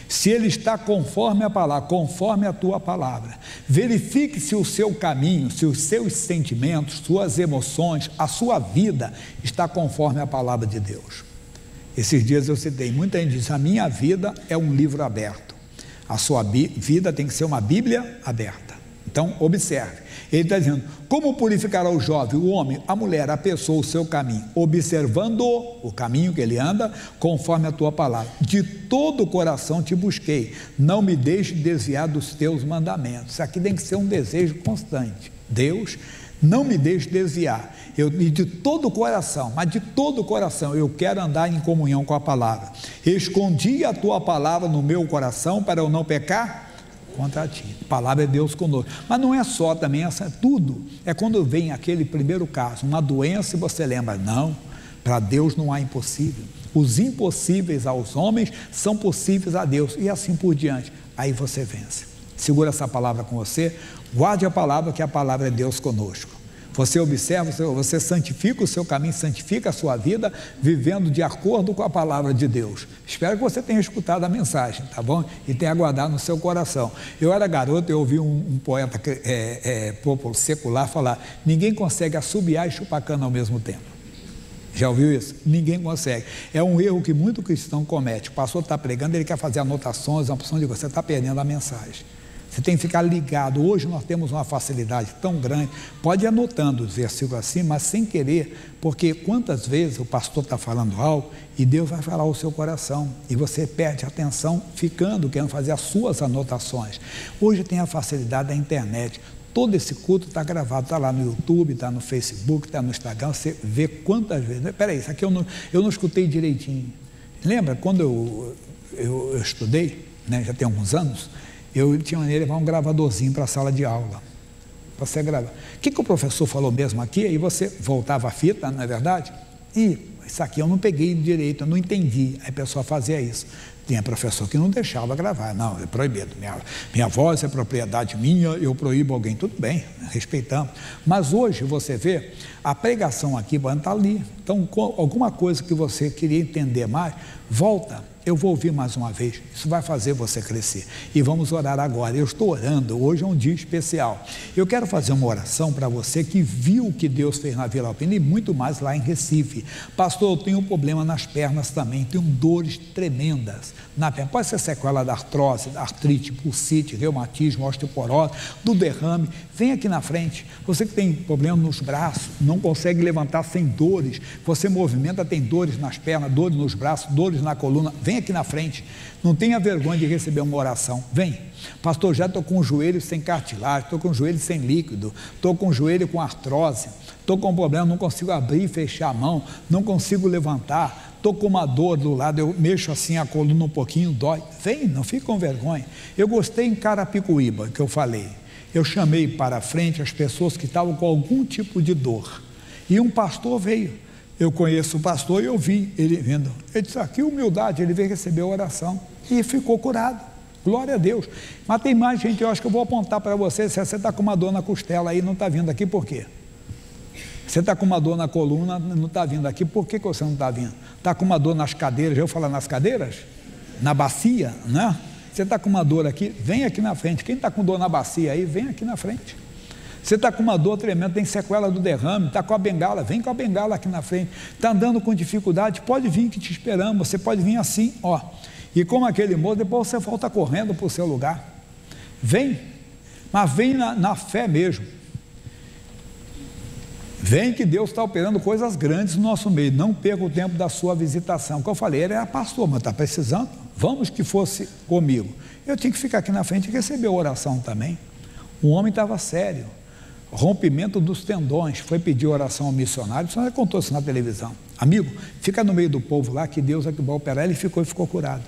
se ele está conforme a palavra, conforme a tua palavra. Verifique se o seu caminho, se os seus sentimentos, suas emoções, a sua vida está conforme a palavra de Deus. Esses dias eu citei, muita gente diz, a minha vida é um livro aberto. A sua vida tem que ser uma Bíblia aberta. Então, observe. Ele está dizendo, como purificará o jovem, o homem, a mulher, a pessoa, o seu caminho? Observando o caminho que ele anda, conforme a tua palavra. De todo o coração te busquei, não me deixe desviar dos teus mandamentos. Isso aqui tem que ser um desejo constante. Deus, não me deixe desviar. E de todo o coração, mas de todo o coração, eu quero andar em comunhão com a palavra. Escondi a tua palavra no meu coração, para eu não pecar contra ti. A palavra é Deus conosco, mas não é só também, é tudo. É quando vem aquele primeiro caso, uma doença, e você lembra, não, para Deus não há impossível, os impossíveis aos homens são possíveis a Deus, e assim por diante. Aí você vence. Segura essa palavra com você, guarde a palavra, que a palavra é Deus conosco. Você observa, você santifica o seu caminho, santifica a sua vida, vivendo de acordo com a palavra de Deus. Espero que você tenha escutado a mensagem, tá bom? E tenha guardado no seu coração. Eu era garoto, eu ouvi um poeta secular falar, ninguém consegue assobiar e chupar cana ao mesmo tempo. Já ouviu isso? Ninguém consegue. É um erro que muito cristão comete. O pastor está pregando, ele quer fazer anotações, uma opção de você está perdendo a mensagem. Você tem que ficar ligado. Hoje nós temos uma facilidade tão grande, pode ir anotando os versículos assim, mas sem querer, porque quantas vezes o pastor está falando algo e Deus vai falar ao seu coração e você perde atenção ficando, querendo fazer as suas anotações. Hoje tem a facilidade da internet, todo esse culto está gravado, está lá no YouTube, está no Facebook, está no Instagram, você vê quantas vezes. Espera aí, isso aqui eu não escutei direitinho. Lembra quando eu estudei, né, já tem alguns anos, eu tinha que levar um gravadorzinho para a sala de aula, para você gravar. O que o professor falou mesmo aqui? Aí você voltava a fita, não é verdade? E isso aqui eu não peguei direito, eu não entendi. Aí a pessoa fazia isso. Tinha professor que não deixava gravar. Não, é proibido. Minha voz é propriedade minha, eu proíbo alguém. Tudo bem, respeitamos. Mas hoje você vê, a pregação aqui está ali. Então, alguma coisa que você queria entender mais, volta. Eu vou ouvir mais uma vez, isso vai fazer você crescer. E vamos orar agora. Eu estou orando, hoje é um dia especial. Eu quero fazer uma oração para você que viu o que Deus fez na Vila Alpina e muito mais lá em Recife. Pastor, eu tenho um problema nas pernas também, tenho dores tremendas na perna. Pode ser sequela da artrose, da artrite, pulsite, reumatismo, osteoporose, do derrame. Vem aqui na frente. Você que tem problema nos braços, não consegue levantar sem dores, você movimenta, tem dores nas pernas, dores nos braços, dores na coluna. Vem aqui na frente, não tenha vergonha de receber uma oração, vem. Pastor, já estou com o joelho sem cartilagem, estou com o joelho sem líquido, estou com o joelho com artrose, estou com um problema, não consigo abrir e fechar a mão, não consigo levantar, estou com uma dor do lado, eu mexo assim a coluna um pouquinho, dói. Vem, não fique com vergonha. Eu gostei em Carapicuíba, que eu falei, eu chamei para frente as pessoas que estavam com algum tipo de dor, e um pastor veio. Eu conheço o pastor e eu vi ele vindo. Ele disse, ah, que humildade, ele veio receber a oração e ficou curado, glória a Deus. Mas tem mais gente, eu acho que eu vou apontar para você, se você está com uma dor na costela aí, não está vindo aqui, por quê? Você está com uma dor na coluna, não está vindo aqui, por que você não está vindo? Está com uma dor nas cadeiras, eu falo nas cadeiras? Na bacia, né? Você está com uma dor aqui, vem aqui na frente. Quem está com dor na bacia aí, vem aqui na frente. Você está com uma dor tremenda, tem sequela do derrame, está com a bengala, vem com a bengala aqui na frente. Está andando com dificuldade, pode vir que te esperamos, você pode vir assim, ó. E como aquele moço, depois você volta correndo para o seu lugar. Vem, mas vem na fé mesmo. Vem que Deus está operando coisas grandes no nosso meio, não perca o tempo da sua visitação. Como eu falei, ele era pastor, mas está precisando, vamos que fosse comigo. Eu tinha que ficar aqui na frente e receber a oração também. O homem estava sério. Rompimento dos tendões, foi pedir oração ao missionário, isso não contou isso na televisão. Amigo, fica no meio do povo lá, que Deus é que vai operar. Ele ficou e ficou curado.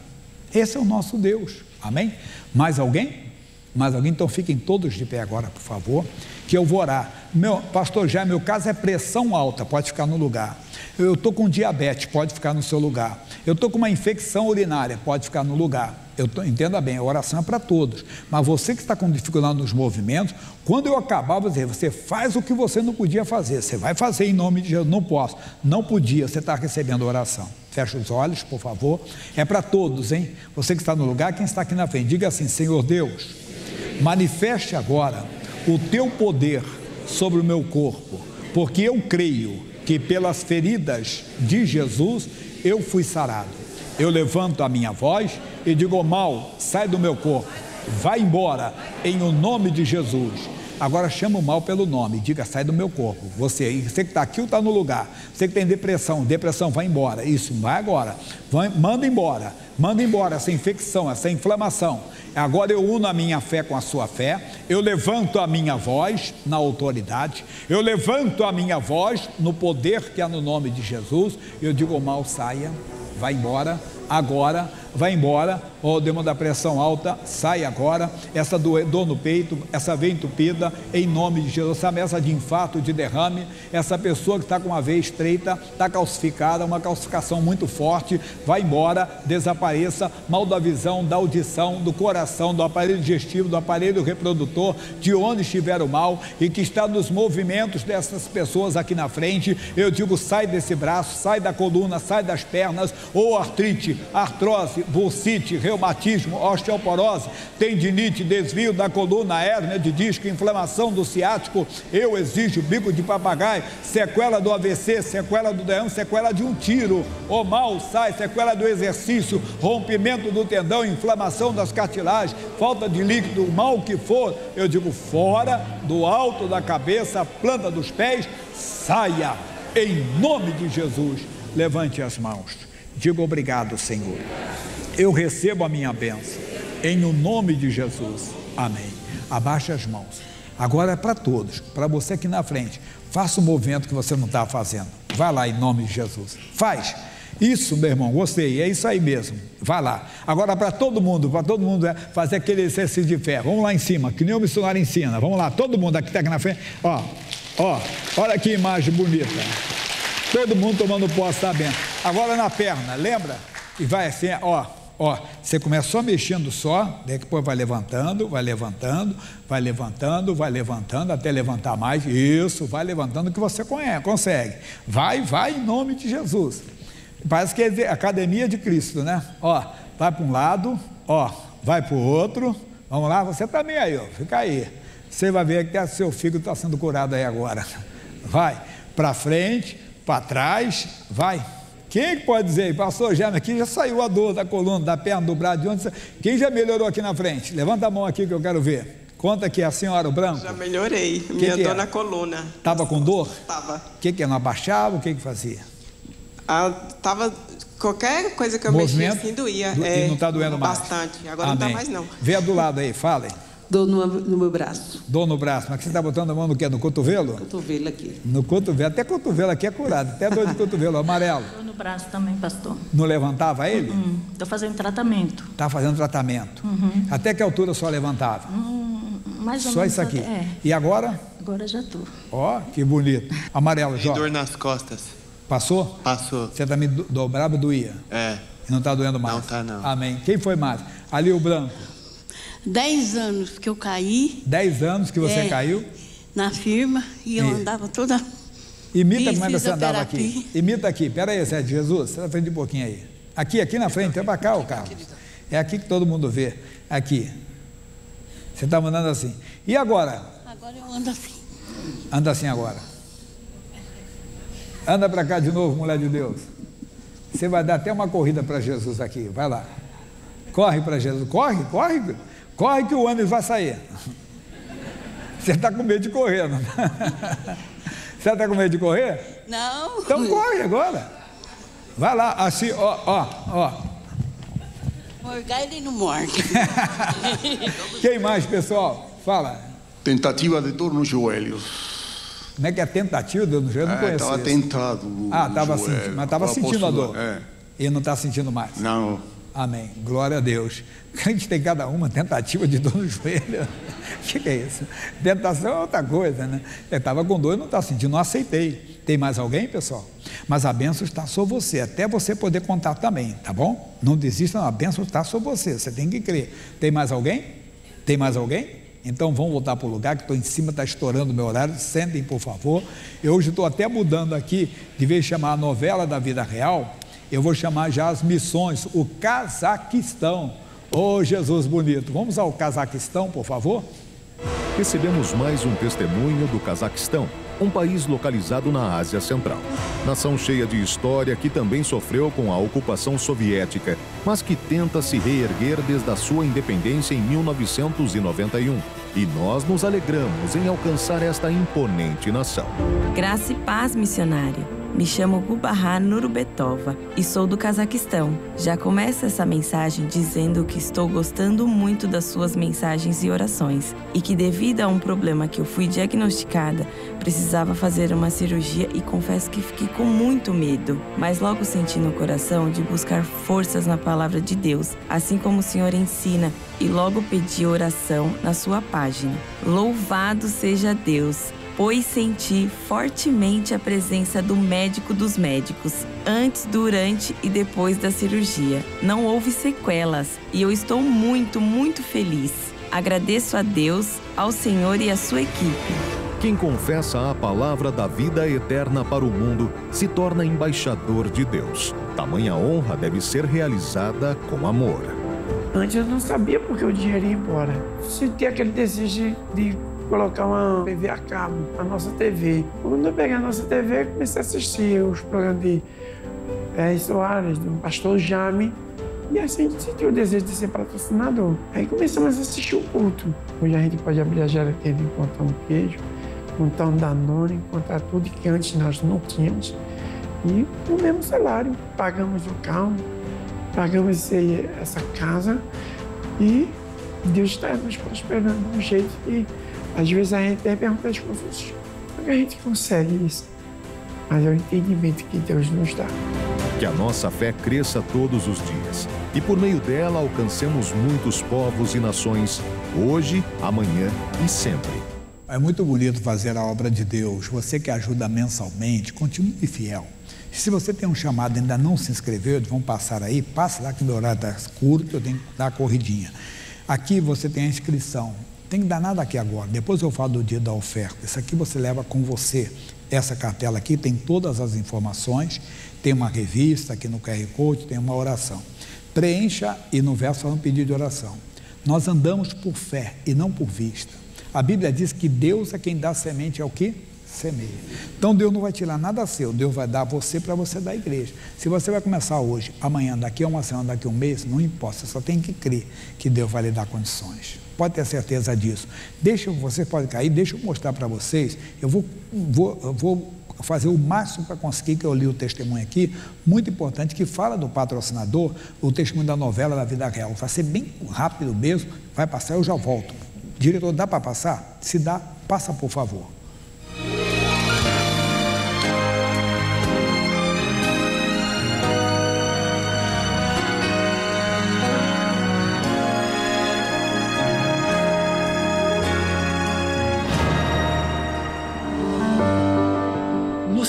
Esse é o nosso Deus, amém? Mais alguém? Mais alguém? Então fiquem todos de pé agora, por favor, que eu vou orar. Meu pastor Jaime, meu caso é pressão alta, pode ficar no lugar. Eu estou com diabetes, pode ficar no seu lugar. Eu estou com uma infecção urinária, pode ficar no lugar. entenda bem, a oração é para todos, mas você que está com dificuldade nos movimentos, quando eu acabar, você faz o que você não podia fazer, você vai fazer em nome de Jesus. Não posso, não podia, você está recebendo oração. Fecha os olhos, por favor, é para todos, hein? Você que está no lugar, quem está aqui na frente, diga assim: Senhor Deus, manifeste agora o teu poder sobre o meu corpo, porque eu creio que pelas feridas de Jesus eu fui sarado. Eu levanto a minha voz e digo: mal, sai do meu corpo, vai embora, em o nome de Jesus. Agora chama o mal pelo nome, diga: sai do meu corpo. Você que está aqui ou está no lugar, você que tem depressão, vai embora, isso, vai agora, manda embora essa infecção, essa inflamação. Agora eu uno a minha fé com a sua fé, eu levanto a minha voz na autoridade, eu levanto a minha voz no poder que há no nome de Jesus, eu digo: mal, saia, vai embora, agora, vai embora. O demônio da pressão alta, sai agora. Essa dor no peito, essa veia entupida, em nome de Jesus. Essa ameaça de infarto, de derrame, essa pessoa que está com uma veia estreita, está calcificada, uma calcificação muito forte, vai embora, desapareça. Mal da visão, da audição, do coração, do aparelho digestivo, do aparelho reprodutor, de onde estiver o mal e que está nos movimentos dessas pessoas aqui na frente, eu digo: sai desse braço, sai da coluna, sai das pernas, ou artrite, artrose, bursite, reumatismo, osteoporose, tendinite, desvio da coluna, hérnia de disco, inflamação do ciático, eu exijo, bico de papagaio, sequela do AVC, sequela do derrame, sequela de um tiro, o mal sai, sequela do exercício, rompimento do tendão, inflamação das cartilagens, falta de líquido, o mal que for, eu digo: fora, do alto da cabeça, planta dos pés, saia, em nome de Jesus. Levante as mãos, digo: obrigado, Senhor, eu recebo a minha bênção, em o nome de Jesus, amém. Abaixe as mãos, agora é para todos, para você aqui na frente, faça o movimento que você não está fazendo, vai lá em nome de Jesus, faz, isso meu irmão, gostei, é isso aí mesmo, vai lá. Agora para todo mundo é fazer aquele exercício de fé, vamos lá em cima, que nem o missionário ensina, vamos lá, todo mundo aqui está aqui na frente, ó, ó, olha que imagem bonita, todo mundo tomando posse da bênção. Agora na perna, lembra? E vai assim, ó, ó, você começa só mexendo só, depois vai levantando, vai levantando, vai levantando, vai levantando, até levantar mais, isso, vai levantando que você consegue, vai, vai em nome de Jesus, parece que é a academia de Cristo, né? Ó, vai para um lado, ó, vai para o outro, vamos lá, você também aí, ó, fica aí, você vai ver que seu fígado está sendo curado aí agora, vai, para frente, para trás, vai. Quem pode dizer, pastor Jaime, aqui já saiu a dor da coluna, da perna, do braço, de onde? Quem já melhorou aqui na frente? Levanta a mão aqui que eu quero ver. Conta aqui, a senhora, o branco. Já melhorei, minha dor na coluna. Estava com dor? Estava. O que que não abaixava, o que que fazia? Estava, qualquer coisa que eu mexia assim doía. E não está doendo mais? Bastante, agora não está mais não. Vê do lado aí, falem. Dor no meu braço. Dor no braço, mas você está botando a mão no quê? No cotovelo? Cotovelo aqui. No cotovelo, até cotovelo aqui é curado, até dor de cotovelo, amarelo. Dor no braço também, pastor. Não levantava ele? Estou fazendo tratamento. Está fazendo tratamento. Até que altura só levantava? Mais ou menos. Só isso aqui? É. E agora? Agora já estou. Ó, que bonito. Amarelo, Jorge. E dor nas costas. Passou? Passou. Você também dobrava e doía? É. Não está doendo mais? Não está não. Amém. Quem foi mais? Ali o branco. 10 anos que eu caí. 10 anos que você caiu? Na firma, e eu andava toda... Imita como é que você andava aqui. Imita aqui, pera aí, Zé de Jesus, você na frente de um pouquinho aí. Aqui, aqui na frente, é pra cá, ô Carlos. É aqui que todo mundo vê, aqui. Você tá andando assim. E agora? Agora eu ando assim. Anda assim agora. Anda pra cá de novo, mulher de Deus. Você vai dar até uma corrida pra Jesus aqui, vai lá. Corre pra Jesus, corre, corre. Corre que o ônibus vai sair. Você está com medo de correr, não? Você está com medo de correr? Não. Então corre agora. Vai lá, assim, ó, ó, ó. Morgar ele não morde. Quem mais, pessoal? Fala. Tentativa de dor nos joelhos. Como é que é tentativa de dor nos joelhos? Eu não conheço. Estava tentado. Ah, estava sentindo, mas estava sentindo a dor. É. E não está sentindo mais. Não. Amém, glória a Deus. A gente tem cada uma tentativa de dor no joelho. O que é isso? Tentação é outra coisa, né? Eu estava com dor e não estava sentindo, não aceitei. Tem mais alguém, pessoal? mas a bênção está sobre você, até você poder contar também, tá bom? Não desista, a bênção está sobre você, você tem que crer. Tem mais alguém? Tem mais alguém? Então vamos voltar para o lugar, que estou em cima, está estourando o meu horário. Sentem, por favor. Eu hoje estou até mudando aqui, de vez de chamar a novela da vida real, eu vou chamar já as missões, o Cazaquistão. Oh, Jesus bonito, vamos ao Cazaquistão, por favor. Recebemos mais um testemunho do Cazaquistão, um país localizado na Ásia Central. Nação cheia de história que também sofreu com a ocupação soviética, mas que tenta se reerguer desde a sua independência em 1991. E nós nos alegramos em alcançar esta imponente nação. Graça e paz, missionário. Me chamo Gubarra Nurubetova e sou do Cazaquistão. Já começa essa mensagem dizendo que estou gostando muito das suas mensagens e orações e que, devido a um problema que eu fui diagnosticada, precisava fazer uma cirurgia e confesso que fiquei com muito medo, mas logo senti no coração de buscar forças na palavra de Deus, assim como o Senhor ensina, e logo pedi oração na sua página. Louvado seja Deus! Pois senti fortemente a presença do médico dos médicos, antes, durante e depois da cirurgia. Não houve sequelas e eu estou muito, muito feliz. Agradeço a Deus, ao Senhor e à sua equipe. Quem confessa a palavra da vida eterna para o mundo se torna embaixador de Deus. Tamanha honra deve ser realizada com amor. Antes eu não sabia porque o dinheiro ia embora. Senti aquele desejo de colocar uma TV a cabo, a nossa TV. Quando eu peguei a nossa TV, comecei a assistir os programas de Soares, do Pastor Jaime, e assim a gente sentiu o desejo de ser patrocinador. Aí começamos a assistir o culto. Hoje a gente pode abrir a geladeira e encontrar um queijo, encontrar um Danone, encontrar tudo que antes nós não tínhamos. E o mesmo salário, pagamos o carro, pagamos essa casa, e Deus está nos prosperando de um jeito que às vezes a gente até pergunta as coisas, como a gente consegue isso? Mas é o entendimento que Deus nos dá. Que a nossa fé cresça todos os dias e por meio dela alcancemos muitos povos e nações, hoje, amanhã e sempre. É muito bonito fazer a obra de Deus. Você que ajuda mensalmente, continue fiel. Se você tem um chamado e ainda não se inscreveu, vão passar aí, passa lá que meu horário está curto, eu tenho que dar a corridinha. Aqui você tem a inscrição. Tem que dar nada aqui agora, depois eu falo do dia da oferta. Isso aqui você leva com você. Essa cartela aqui tem todas as informações, tem uma revista aqui no QR Code, tem uma oração. Preencha e no verso faz um pedido de oração. Nós andamos por fé e não por vista. A Bíblia diz que Deus é quem dá semente ao que semeia. Então Deus não vai tirar nada seu, Deus vai dar a você para você dar à igreja. Se você vai começar hoje, amanhã, daqui a uma semana, daqui a um mês, não importa, você só tem que crer que Deus vai lhe dar condições. Pode ter certeza disso. Você pode cair, deixa eu mostrar para vocês. Eu vou fazer o máximo para conseguir que eu li o testemunho aqui, muito importante, que fala do patrocinador, o testemunho da novela da vida real. Vai ser bem rápido mesmo, vai passar, eu já volto. Diretor, dá para passar? Se dá, passa por favor.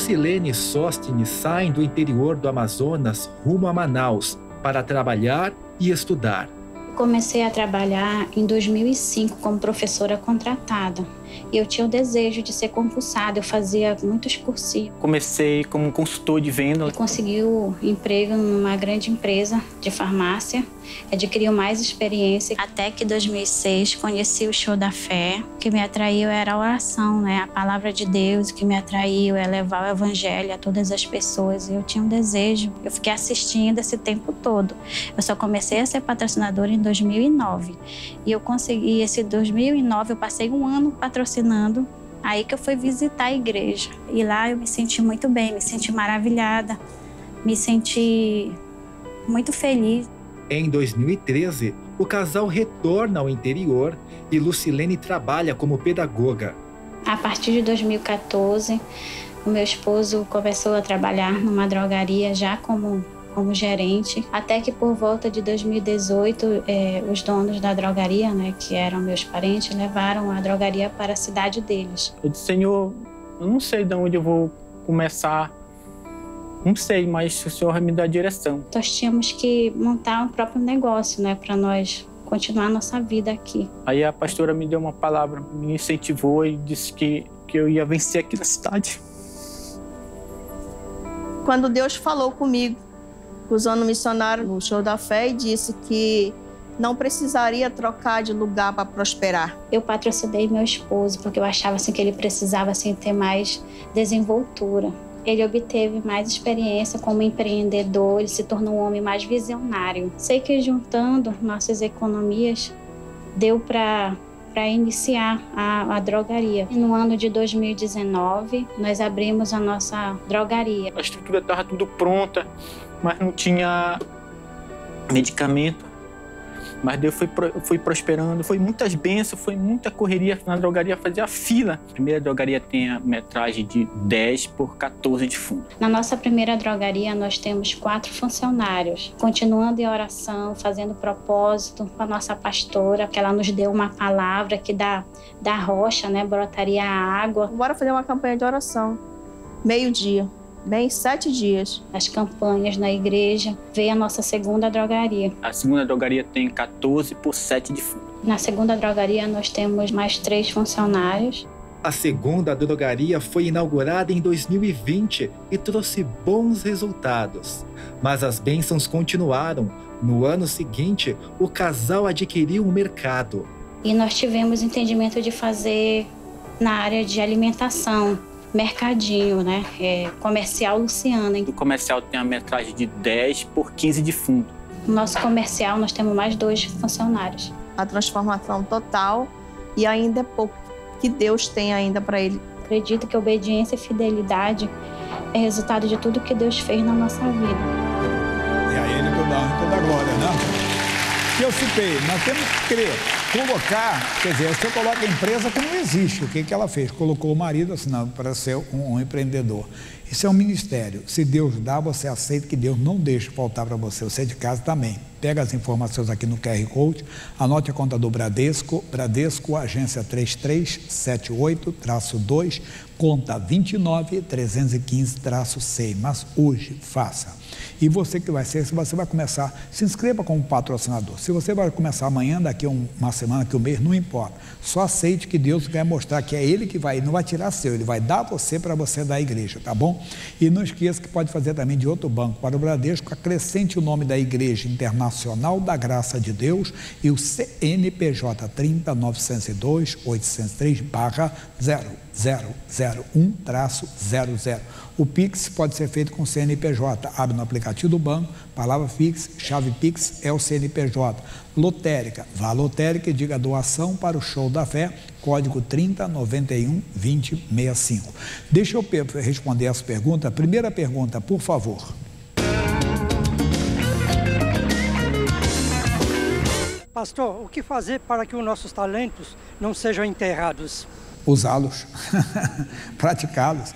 Silene e Sóstenes saem do interior do Amazonas rumo a Manaus para trabalhar e estudar. Comecei a trabalhar em 2005 como professora contratada. Eu tinha o desejo de ser concursada, eu fazia muitos cursinhos. Comecei como consultor de venda. Consegui um emprego numa grande empresa de farmácia, adquiri mais experiência. Até que em 2006 conheci o Show da Fé. O que me atraiu era a oração, né? A palavra de Deus, o que me atraiu é levar o evangelho a todas as pessoas. Eu tinha um desejo, eu fiquei assistindo esse tempo todo. Eu só comecei a ser patrocinadora em 2009. E eu consegui, esse 2009, eu passei um ano patrocinando. Aí que eu fui visitar a igreja. E lá eu me senti muito bem, me senti maravilhada, me senti muito feliz. Em 2013, o casal retorna ao interior e Lucilene trabalha como pedagoga. A partir de 2014, o meu esposo começou a trabalhar numa drogaria já como gerente, até que por volta de 2018, os donos da drogaria, né, que eram meus parentes, levaram a drogaria para a cidade deles. Eu disse, Senhor, eu não sei de onde eu vou começar Não sei, mas se o Senhor me dá a direção. Nós tínhamos que montar um próprio negócio, né, para nós continuar a nossa vida aqui. Aí a pastora me deu uma palavra, me incentivou e disse que eu ia vencer aqui na cidade. Quando Deus falou comigo, usando o missionário no Show da Fé, e disse que não precisaria trocar de lugar para prosperar. Eu patrocinei meu esposo, porque eu achava assim, que ele precisava assim, ter mais desenvoltura. Ele obteve mais experiência como empreendedor, ele se tornou um homem mais visionário. Sei que juntando nossas economias, deu para iniciar a drogaria. No ano de 2019, nós abrimos a nossa drogaria. A estrutura estava tudo pronta, mas não tinha medicamento. Mas Deus foi prosperando, foi muitas bênçãos, foi muita correria na drogaria, fazia fila. A primeira drogaria tem a metragem de 10 por 14 de fundo. Na nossa primeira drogaria, nós temos 4 funcionários, continuando em oração, fazendo propósito com a nossa pastora, que ela nos deu uma palavra que da rocha, né, brotaria a água. Bora fazer uma campanha de oração, meio-dia. Bem, 7 dias. As campanhas na igreja, veio a nossa segunda drogaria. A segunda drogaria tem 14 por 7 de fundo. Na segunda drogaria nós temos mais 3 funcionários. A segunda drogaria foi inaugurada em 2020 e trouxe bons resultados. Mas as bênçãos continuaram. No ano seguinte, o casal adquiriu um mercado. E nós tivemos entendimento de fazer na área de alimentação. Mercadinho, né? Comercial Luciana. O comercial tem a metragem de 10 por 15 de fundo. No nosso comercial, nós temos mais 2 funcionários. A transformação total e ainda é pouco que Deus tem ainda para ele. Acredito que obediência e fidelidade é resultado de tudo que Deus fez na nossa vida. E a ele toda a glória, né? Que eu citei, nós temos que crer, colocar, quer dizer, você coloca a empresa que não existe. O que ela fez? Colocou o marido assinado para ser um empreendedor. Isso é um ministério. Se Deus dá, você aceita, que Deus não deixa faltar para você. Você de casa também. Pega as informações aqui no QR Code, anote a conta do Bradesco, agência 3378-2, conta 29-315-6. Mas hoje, faça. E você que vai ser, se você vai começar, se inscreva como patrocinador. Se você vai começar amanhã, daqui uma semana, daqui um mês, não importa. Só aceite que Deus quer mostrar que é Ele que vai, Ele não vai tirar seu, Ele vai dar você para você da igreja, tá bom? E não esqueça que pode fazer também de outro banco. Para o Bradesco, acrescente o nome da Igreja Internacional da Graça de Deus e o CNPJ 30 902 803/0001-00. O Pix pode ser feito com CNPJ. Abre no aplicativo do banco, palavra Pix, chave Pix é o CNPJ. Lotérica, vá à lotérica e diga a doação para o Show da Fé, código 30 91 20 65. Deixa eu responder essa pergunta. Primeira pergunta, por favor. Pastor, o que fazer para que os nossos talentos não sejam enterrados? Usá-los, praticá-los.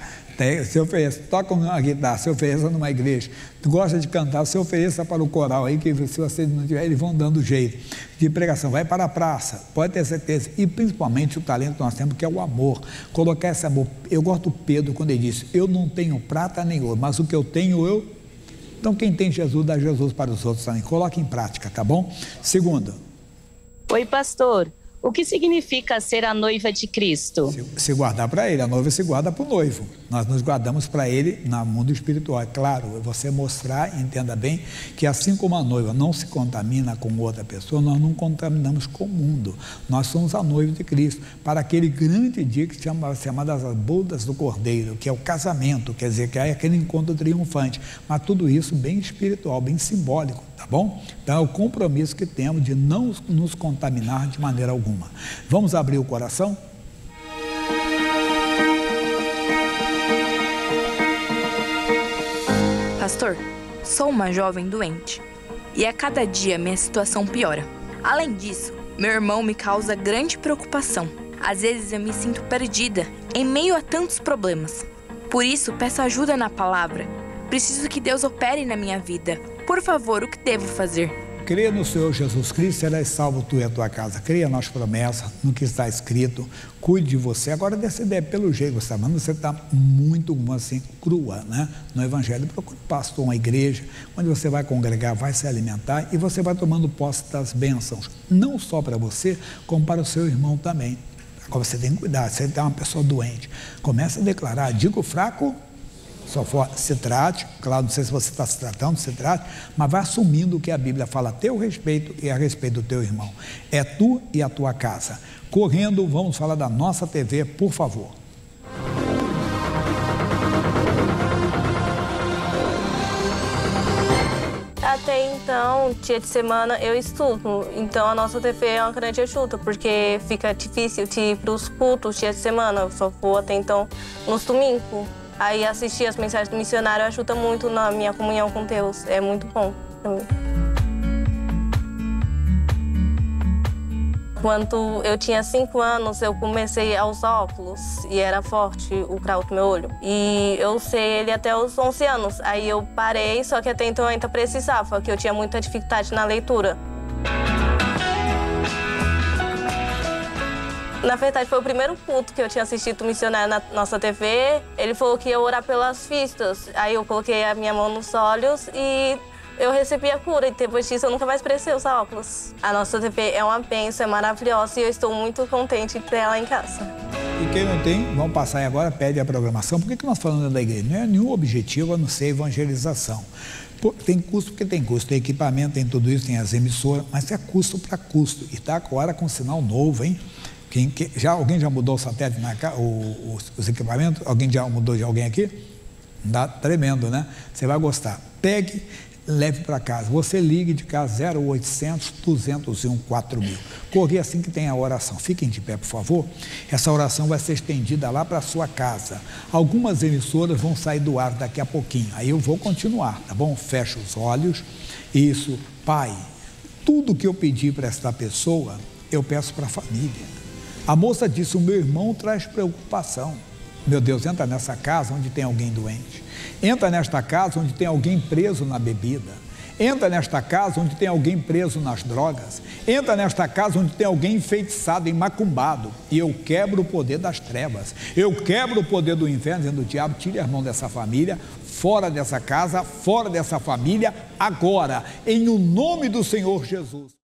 Se ofereça, toca uma guitarra, se ofereça numa igreja, tu gosta de cantar, se ofereça para o coral aí, que se você não tiver, eles vão dando jeito. De pregação, vai para a praça, pode ter certeza. E principalmente o talento que nós temos, que é o amor. Colocar esse amor. Eu gosto do Pedro quando ele disse: eu não tenho prata nem ouro, mas o que eu tenho eu. Então quem tem Jesus, dá Jesus para os outros também. Coloque em prática, tá bom? Segunda. Oi, pastor. O que significa ser a noiva de Cristo? Se guardar para ele, a noiva se guarda para o noivo. Nós nos guardamos para ele no mundo espiritual. É claro, você mostrar, entenda bem, que assim como a noiva não se contamina com outra pessoa, nós não contaminamos com o mundo. Nós somos a noiva de Cristo para aquele grande dia que se chama das bodas do Cordeiro, que é o casamento, quer dizer, que é aquele encontro triunfante. Mas tudo isso bem espiritual, bem simbólico. Tá bom? Então é o compromisso que temos de não nos contaminar de maneira alguma. Vamos abrir o coração? Pastor, sou uma jovem doente e a cada dia minha situação piora. Além disso, meu irmão me causa grande preocupação. Às vezes eu me sinto perdida em meio a tantos problemas. Por isso, peço ajuda na palavra. Preciso que Deus opere na minha vida. Por favor, o que devo fazer? crê no Senhor Jesus Cristo, serás salvo tu e a tua casa. Creia nas promessas, no que está escrito, cuide de você. Agora, dessa ideia, pelo jeito, você está muito assim, crua, né? No Evangelho. Procure um pastor, uma igreja, onde você vai congregar, vai se alimentar e você vai tomando posse das bênçãos, não só para você, como para o seu irmão também. Agora, você tem que cuidar, se você é uma pessoa doente, começa a declarar, digo fraco, só for, se trate, claro, não sei se você está se tratando, se trate, mas vai assumindo o que a Bíblia fala a teu respeito e a respeito do teu irmão. É tu e a tua casa. Correndo, vamos falar da nossa TV, por favor. Até então, dia de semana, eu estudo. Então, a nossa TV é uma grande ajuda, porque fica difícil de ir para os cultos dia de semana. Eu só vou até então nos domingos. Aí assistir as mensagens do missionário ajuda muito na minha comunhão com Deus. É muito bom para mim. Quando eu tinha 5 anos, eu comecei a usar óculos e era forte o cravo do meu olho. E eu usei ele até os 11 anos. Aí eu parei, só que até então eu ainda precisava, que eu tinha muita dificuldade na leitura. Na verdade, foi o primeiro culto que eu tinha assistido missionário na nossa TV. Ele falou que ia orar pelas vistas. Aí eu coloquei a minha mão nos olhos e eu recebi a cura. E depois disso, eu nunca mais precisei usar óculos. A nossa TV é uma bênção, é maravilhosa e eu estou muito contente de ter ela em casa. E quem não tem, vamos passar aí agora, pede a programação. Por que nós falamos da igreja? Não é nenhum objetivo a não ser evangelização. Tem custo porque tem custo, tem equipamento, tem tudo isso, tem as emissoras, mas é custo para custo. E está agora com sinal novo, hein? Alguém já mudou o satélite, os equipamentos? Alguém já mudou de alguém aqui? Dá tremendo, né? Você vai gostar. Pegue, leve para casa. Você ligue de casa 0800 201 4000. Corre assim que tem a oração. Fiquem de pé, por favor. Essa oração vai ser estendida lá para a sua casa. Algumas emissoras vão sair do ar daqui a pouquinho. Aí eu vou continuar, tá bom? Fecha os olhos. Isso, Pai, tudo que eu pedi para esta pessoa, eu peço para a família. A moça disse, o meu irmão traz preocupação. Meu Deus, entra nessa casa onde tem alguém doente. Entra nesta casa onde tem alguém preso na bebida. Entra nesta casa onde tem alguém preso nas drogas. Entra nesta casa onde tem alguém enfeitiçado, macumbado. E eu quebro o poder das trevas. Eu quebro o poder do inferno, dizendo, diabo, tire a mão dessa família, fora dessa casa, fora dessa família, agora, em o nome do Senhor Jesus.